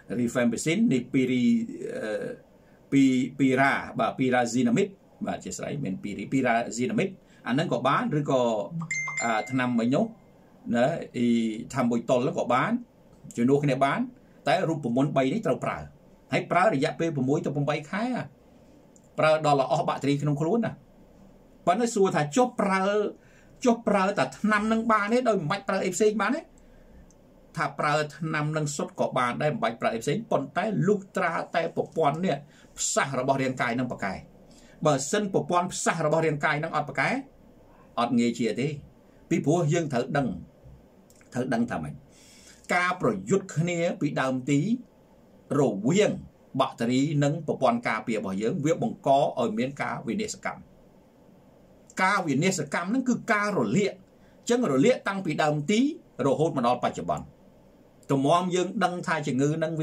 rifampicin pira và pyrazinamide và chia sẻ mình pyrazinamide anh nó có bán rồi có thứ năm mấy nhốt đó thì tham bồi tồn nó có bán chuyển đồ cái này bán tại rụp của món bay đấy tàu prà hay prà để dạp về của mối tàu bông bay khái à prà đó là ở bạn thì không có luôn à và nó xua thả cho prà ta năm nâng ba đấy đôi mạch prà FC bán đấy thả prà năm nâng suất có bàn đây mạch prà FC còn tay lutra tay bộ pon nè xa ra bỏ riêng cài nâng bạc cài bờ sân bộ pon xa ra bỏ riêng cài nâng ọt bạc cài ọt nghề chìa đi vì bố dương thở đằng thả mình ca pro yut khné bị đàm tí rồi viêng bạc tí nâng bộ pon ca bìa bỏ dưỡng việc bằng có ở miền ca vì nệ cầm ca vì nét cam nó cứ ca rồi liệt chứ rồi liệt tăng vì đầm tí rồi hôn mà nó phải chụp bàn tụm mong dương đăng thai chỉ ngư đăng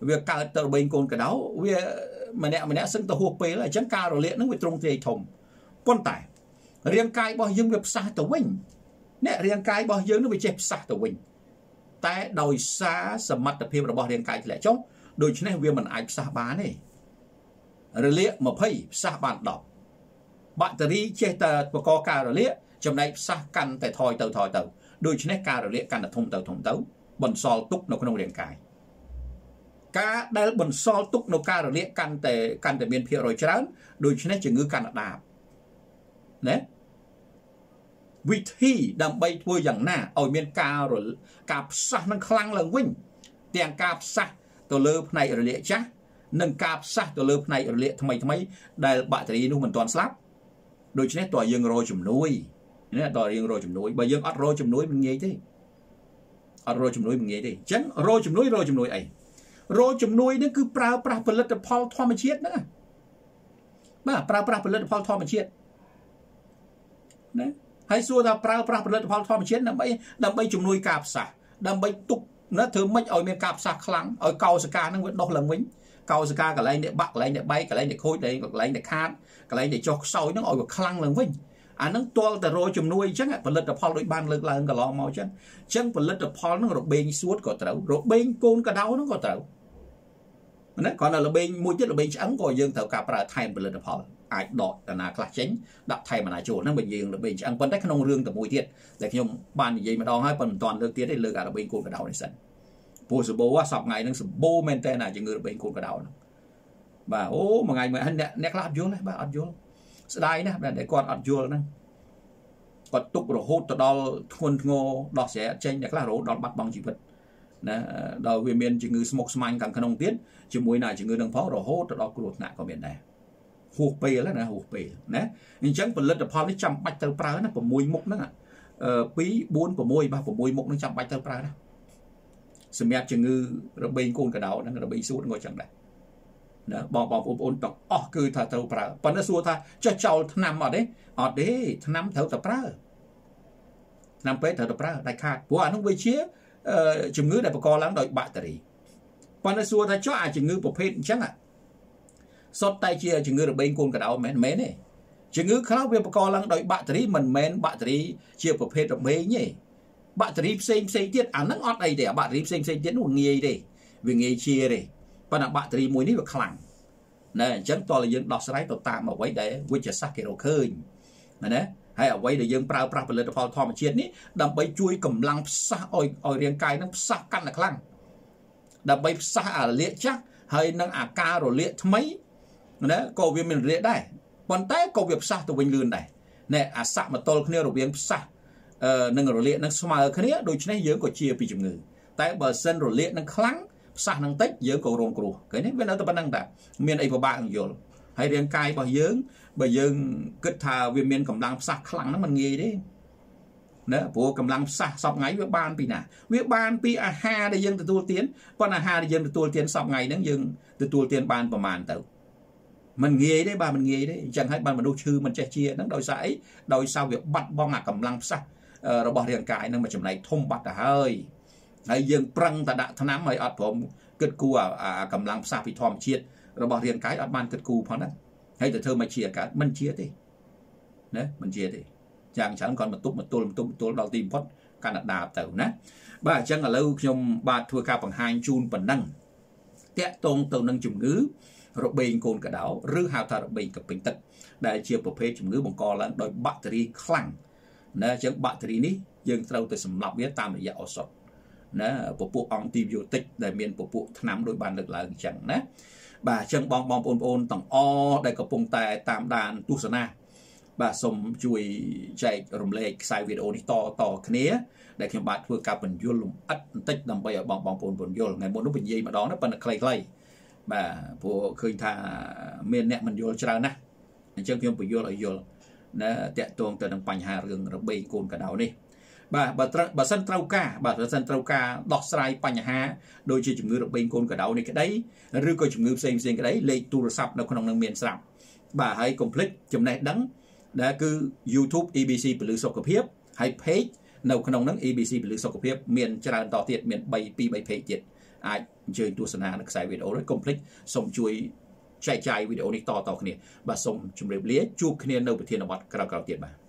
việc ca tờ bên cồn cả đáo việc mà nè xưng tờ hộp pê là chấn ca rồi liệt nó bị trung thì thùng quan tài riêng cai bao dương việc xa tờ quỳnh nè riêng cai bao dương nó bị chép xa tờ quỳnh tại đòi xa sầm mặt tập phim rồi bao riêng cai lại chốc đôi chỗ này việc mình ai xa bán này rồi liệt mà phải xa bàn đọc bạn từ đi chơi tờ và co ca rồi liếc trong này xa căn tại thòi tàu đôi chân này cả rồi cả là thông tấu bẩn soi túc nó không đèn cài cá đây bẩn soi túc nó cả rồi can để miền phía rồi chán đôi chân này chỉ ngư can là đạp đấy vị thi đầm bay thua dạng na ở miền ca rồi cạp sạc năng khăng là win tiền cạp sạc tôi lơ này ở lệ chắc nâng cạp sạc tôi lơ này ở lệ thằng mày đây bạn thấy luôn mình toàn slap đôi chân này tỏi dương rồi chùm núi nên là tỏi dương rồi chùm núi bây giờ ăn rồi chùm núi mình nghe thế ăn rồi chùm núi mình nghe thế chén rồi chùm núi ấy rồi chùm núi nó cứ pra phần lật để Paul Thomas chết nữa mà pra phần lật để Paul Thomas chết đấy hãy xua ra pra phần lật để Paul Thomas chết làm bấy chùm núi cạp sả làm bấy tục nó thứ mấy ở miền cạp sả khăng ở cầu sả nó vẫn độc là mình cầu sả cả lấy để bạc lấy để bay cả lấy để khôi lấy để khát cả lấy để cho sôi nó ở của khăng là mình anh nó to từ rồi chùm nuôi chắc ạ phần lật Paul đội ban lực là cả lò màu chân chân phần lật Paul nó rồi bên suốt có tàu rồi bên côn cả đau nó có tàu nó còn là bên mua chết là bên trắng của dương thảo cặp là thay phần lật Paul ai đọt là chính đặt thay mà là chỗ nó mình dương là bên trắng phân tách không rương từ mũi thiệt để nhung bàn gì mà đo hai phần toàn được tiến để lừa cả là bên côn cả đau này sẵn bố số bố sọc ngày nó số bố men tên là chỉ người bên côn cả đau và ô một ngày mà anh nẹt lát vô này bà ăn vô đây nè để con ăn chua nè còn túc rồi hốt từ đó thuần ngô đó sẽ tranh để các rổ đó bắt bằng chỉ vật nè đầu về miền chỉ người smoke smile càng khăn ông tiến chỉ mũi này chỉ người đường pháo rồi hốt từ đó cột nặng của miền này hụt bì là nè hụt bì nè nhưng chẳng phần lật được pháo nó chậm bạch tàu prá nó của mũi mục nữa phí bốn của mũi ba của mũi mục nó chậm bạch tàu prá đó xem mẹ chỉ người rồi bên côn cả đầu nó bị sút ngồi chẳng đấy bỏ ổn tộc cứ thở thấu prá còn nó xua ta cho cháu nằm ở đấy nằm thấu thở prá nằm bế thở thở prá đại khát của anh không về chia chừng ngữ đại bà con lắng đòi bại tờ đi còn nó xua ta cho ai chừng ngữ bộ phết chẳng ạ xót tay chia chừng ngữ được bên con cả đau mến mến này chừng ngữ khá về bà con lắng đòi bại tờ đi mình mến bại tờ đi chia bộ phết được mến nhỉ bại tờ đi xây tiết ảnh nắng ọt đây để bại tờ đi xây tiết nguồn nghề đi vì nghề chia đi và là bạn thì mùi này được khẳng nè chẳng to là dân đọc sái tàu tạm mà quấy để với chả sắc cái đồ khơi nè hay ở quấy để dân pra lên tàu thò mà chiến ní đầm bay chui cầm lăng sa oi riêng cài nó sa căn là khăng đầm bay sa à liệt chắc hay năng à ca rồi liệt mấy nè cầu việc mình liệt đây còn té cầu việc sa tụi mình lươn này nè à sa mà to kia rồi biến sa năng rồi liệt năng xóa ở kia đôi chân này dân của chia bị chụp người tại bờ sân rồi liệt năng khăng sát năng tết giữa cầu rồng cù cái này bên đó tôi ban năng đã miền ấy của bạn nhiều hay riêng cai bao dưỡng bây giờ kết thà về miền cầm lăng sát khăng nó mình nghe đấy nữa bố cầm lăng sát xong ngay với ban pi nè với ban pi à ha để dân từ tu tiến còn à ha để dân từ tu tiến xong ngày đến dân từ tu tiến ban vào màn tử mình nghe đấy bà mình nghe đấy chẳng hay ban mình đâu chư mình chia nó đòi giải đòi sao việc bắt bom à cầm lăng sát rồi bỏ riêng cai nó mà chừng này thôm bắt à hơi hay dương prăng ta đã tham mấy ọt phom kết cù à cầm lăng xa bị thòm chiết rồi bỏ riêng cái ọt ban kết cù phó đó hay từ thơ mà chia cả mình chia đi đấy mình chia đi chàng chẳng còn một túp đầu tim phốt cả đặt đạp tàu nè bà chẳng là lâu trong bà thua ca bằng hai chun bằng năng tẹt tông tàu năng chủng ngữ rồi bên cồn cả đảo rư hào thà rồi bên cặp bình tật đại chia bộ phê chủng ngữ bằng co là đòi battery khăng nè chẳng battery ní dương tàu từ sầm lọc biết tam để dạo sọt nè bộ phụ antibiotic để miền bộ phụ nắm đôi bàn được là chẳng nè bà chân bong ôn tầng o đây có vùng tài tạm đàn tu sana bà sông chui chạy rồng lệ sai video đi to khné để khi bạn vừa cặp mình vô lùng ắt tích nằm bây ở bong ôn vô ngày muốn lúc mình gì mà đó nó bận clay bà bộ khơi thà miền nè mình vô chả nè chân khi mình vô lại vô nè tẹt tuồng từ đằng pành hà rừng rồi bay côn cả đầu đi bà sân trâu ca đọc sai pành hà đôi khi chủng ngữ được bên côn cả đầu này cái đấy rư coi chủng ngữ xem cái đấy lấy tu sập nó không năng miền sập bà hãy complete chủng này đắng đã cứ YouTube EBC lưới sọc hiệp hay page nào không năng EBC lưới sọc hiệp miền trà đỏ tiệt miền bay pi bay page tiệt ai chơi tu sanh được sai video đấy complete xong chui chạy video này to này bà xong chủng này lía chụp kia đâu bị thiên nó bắt cào tiệt bà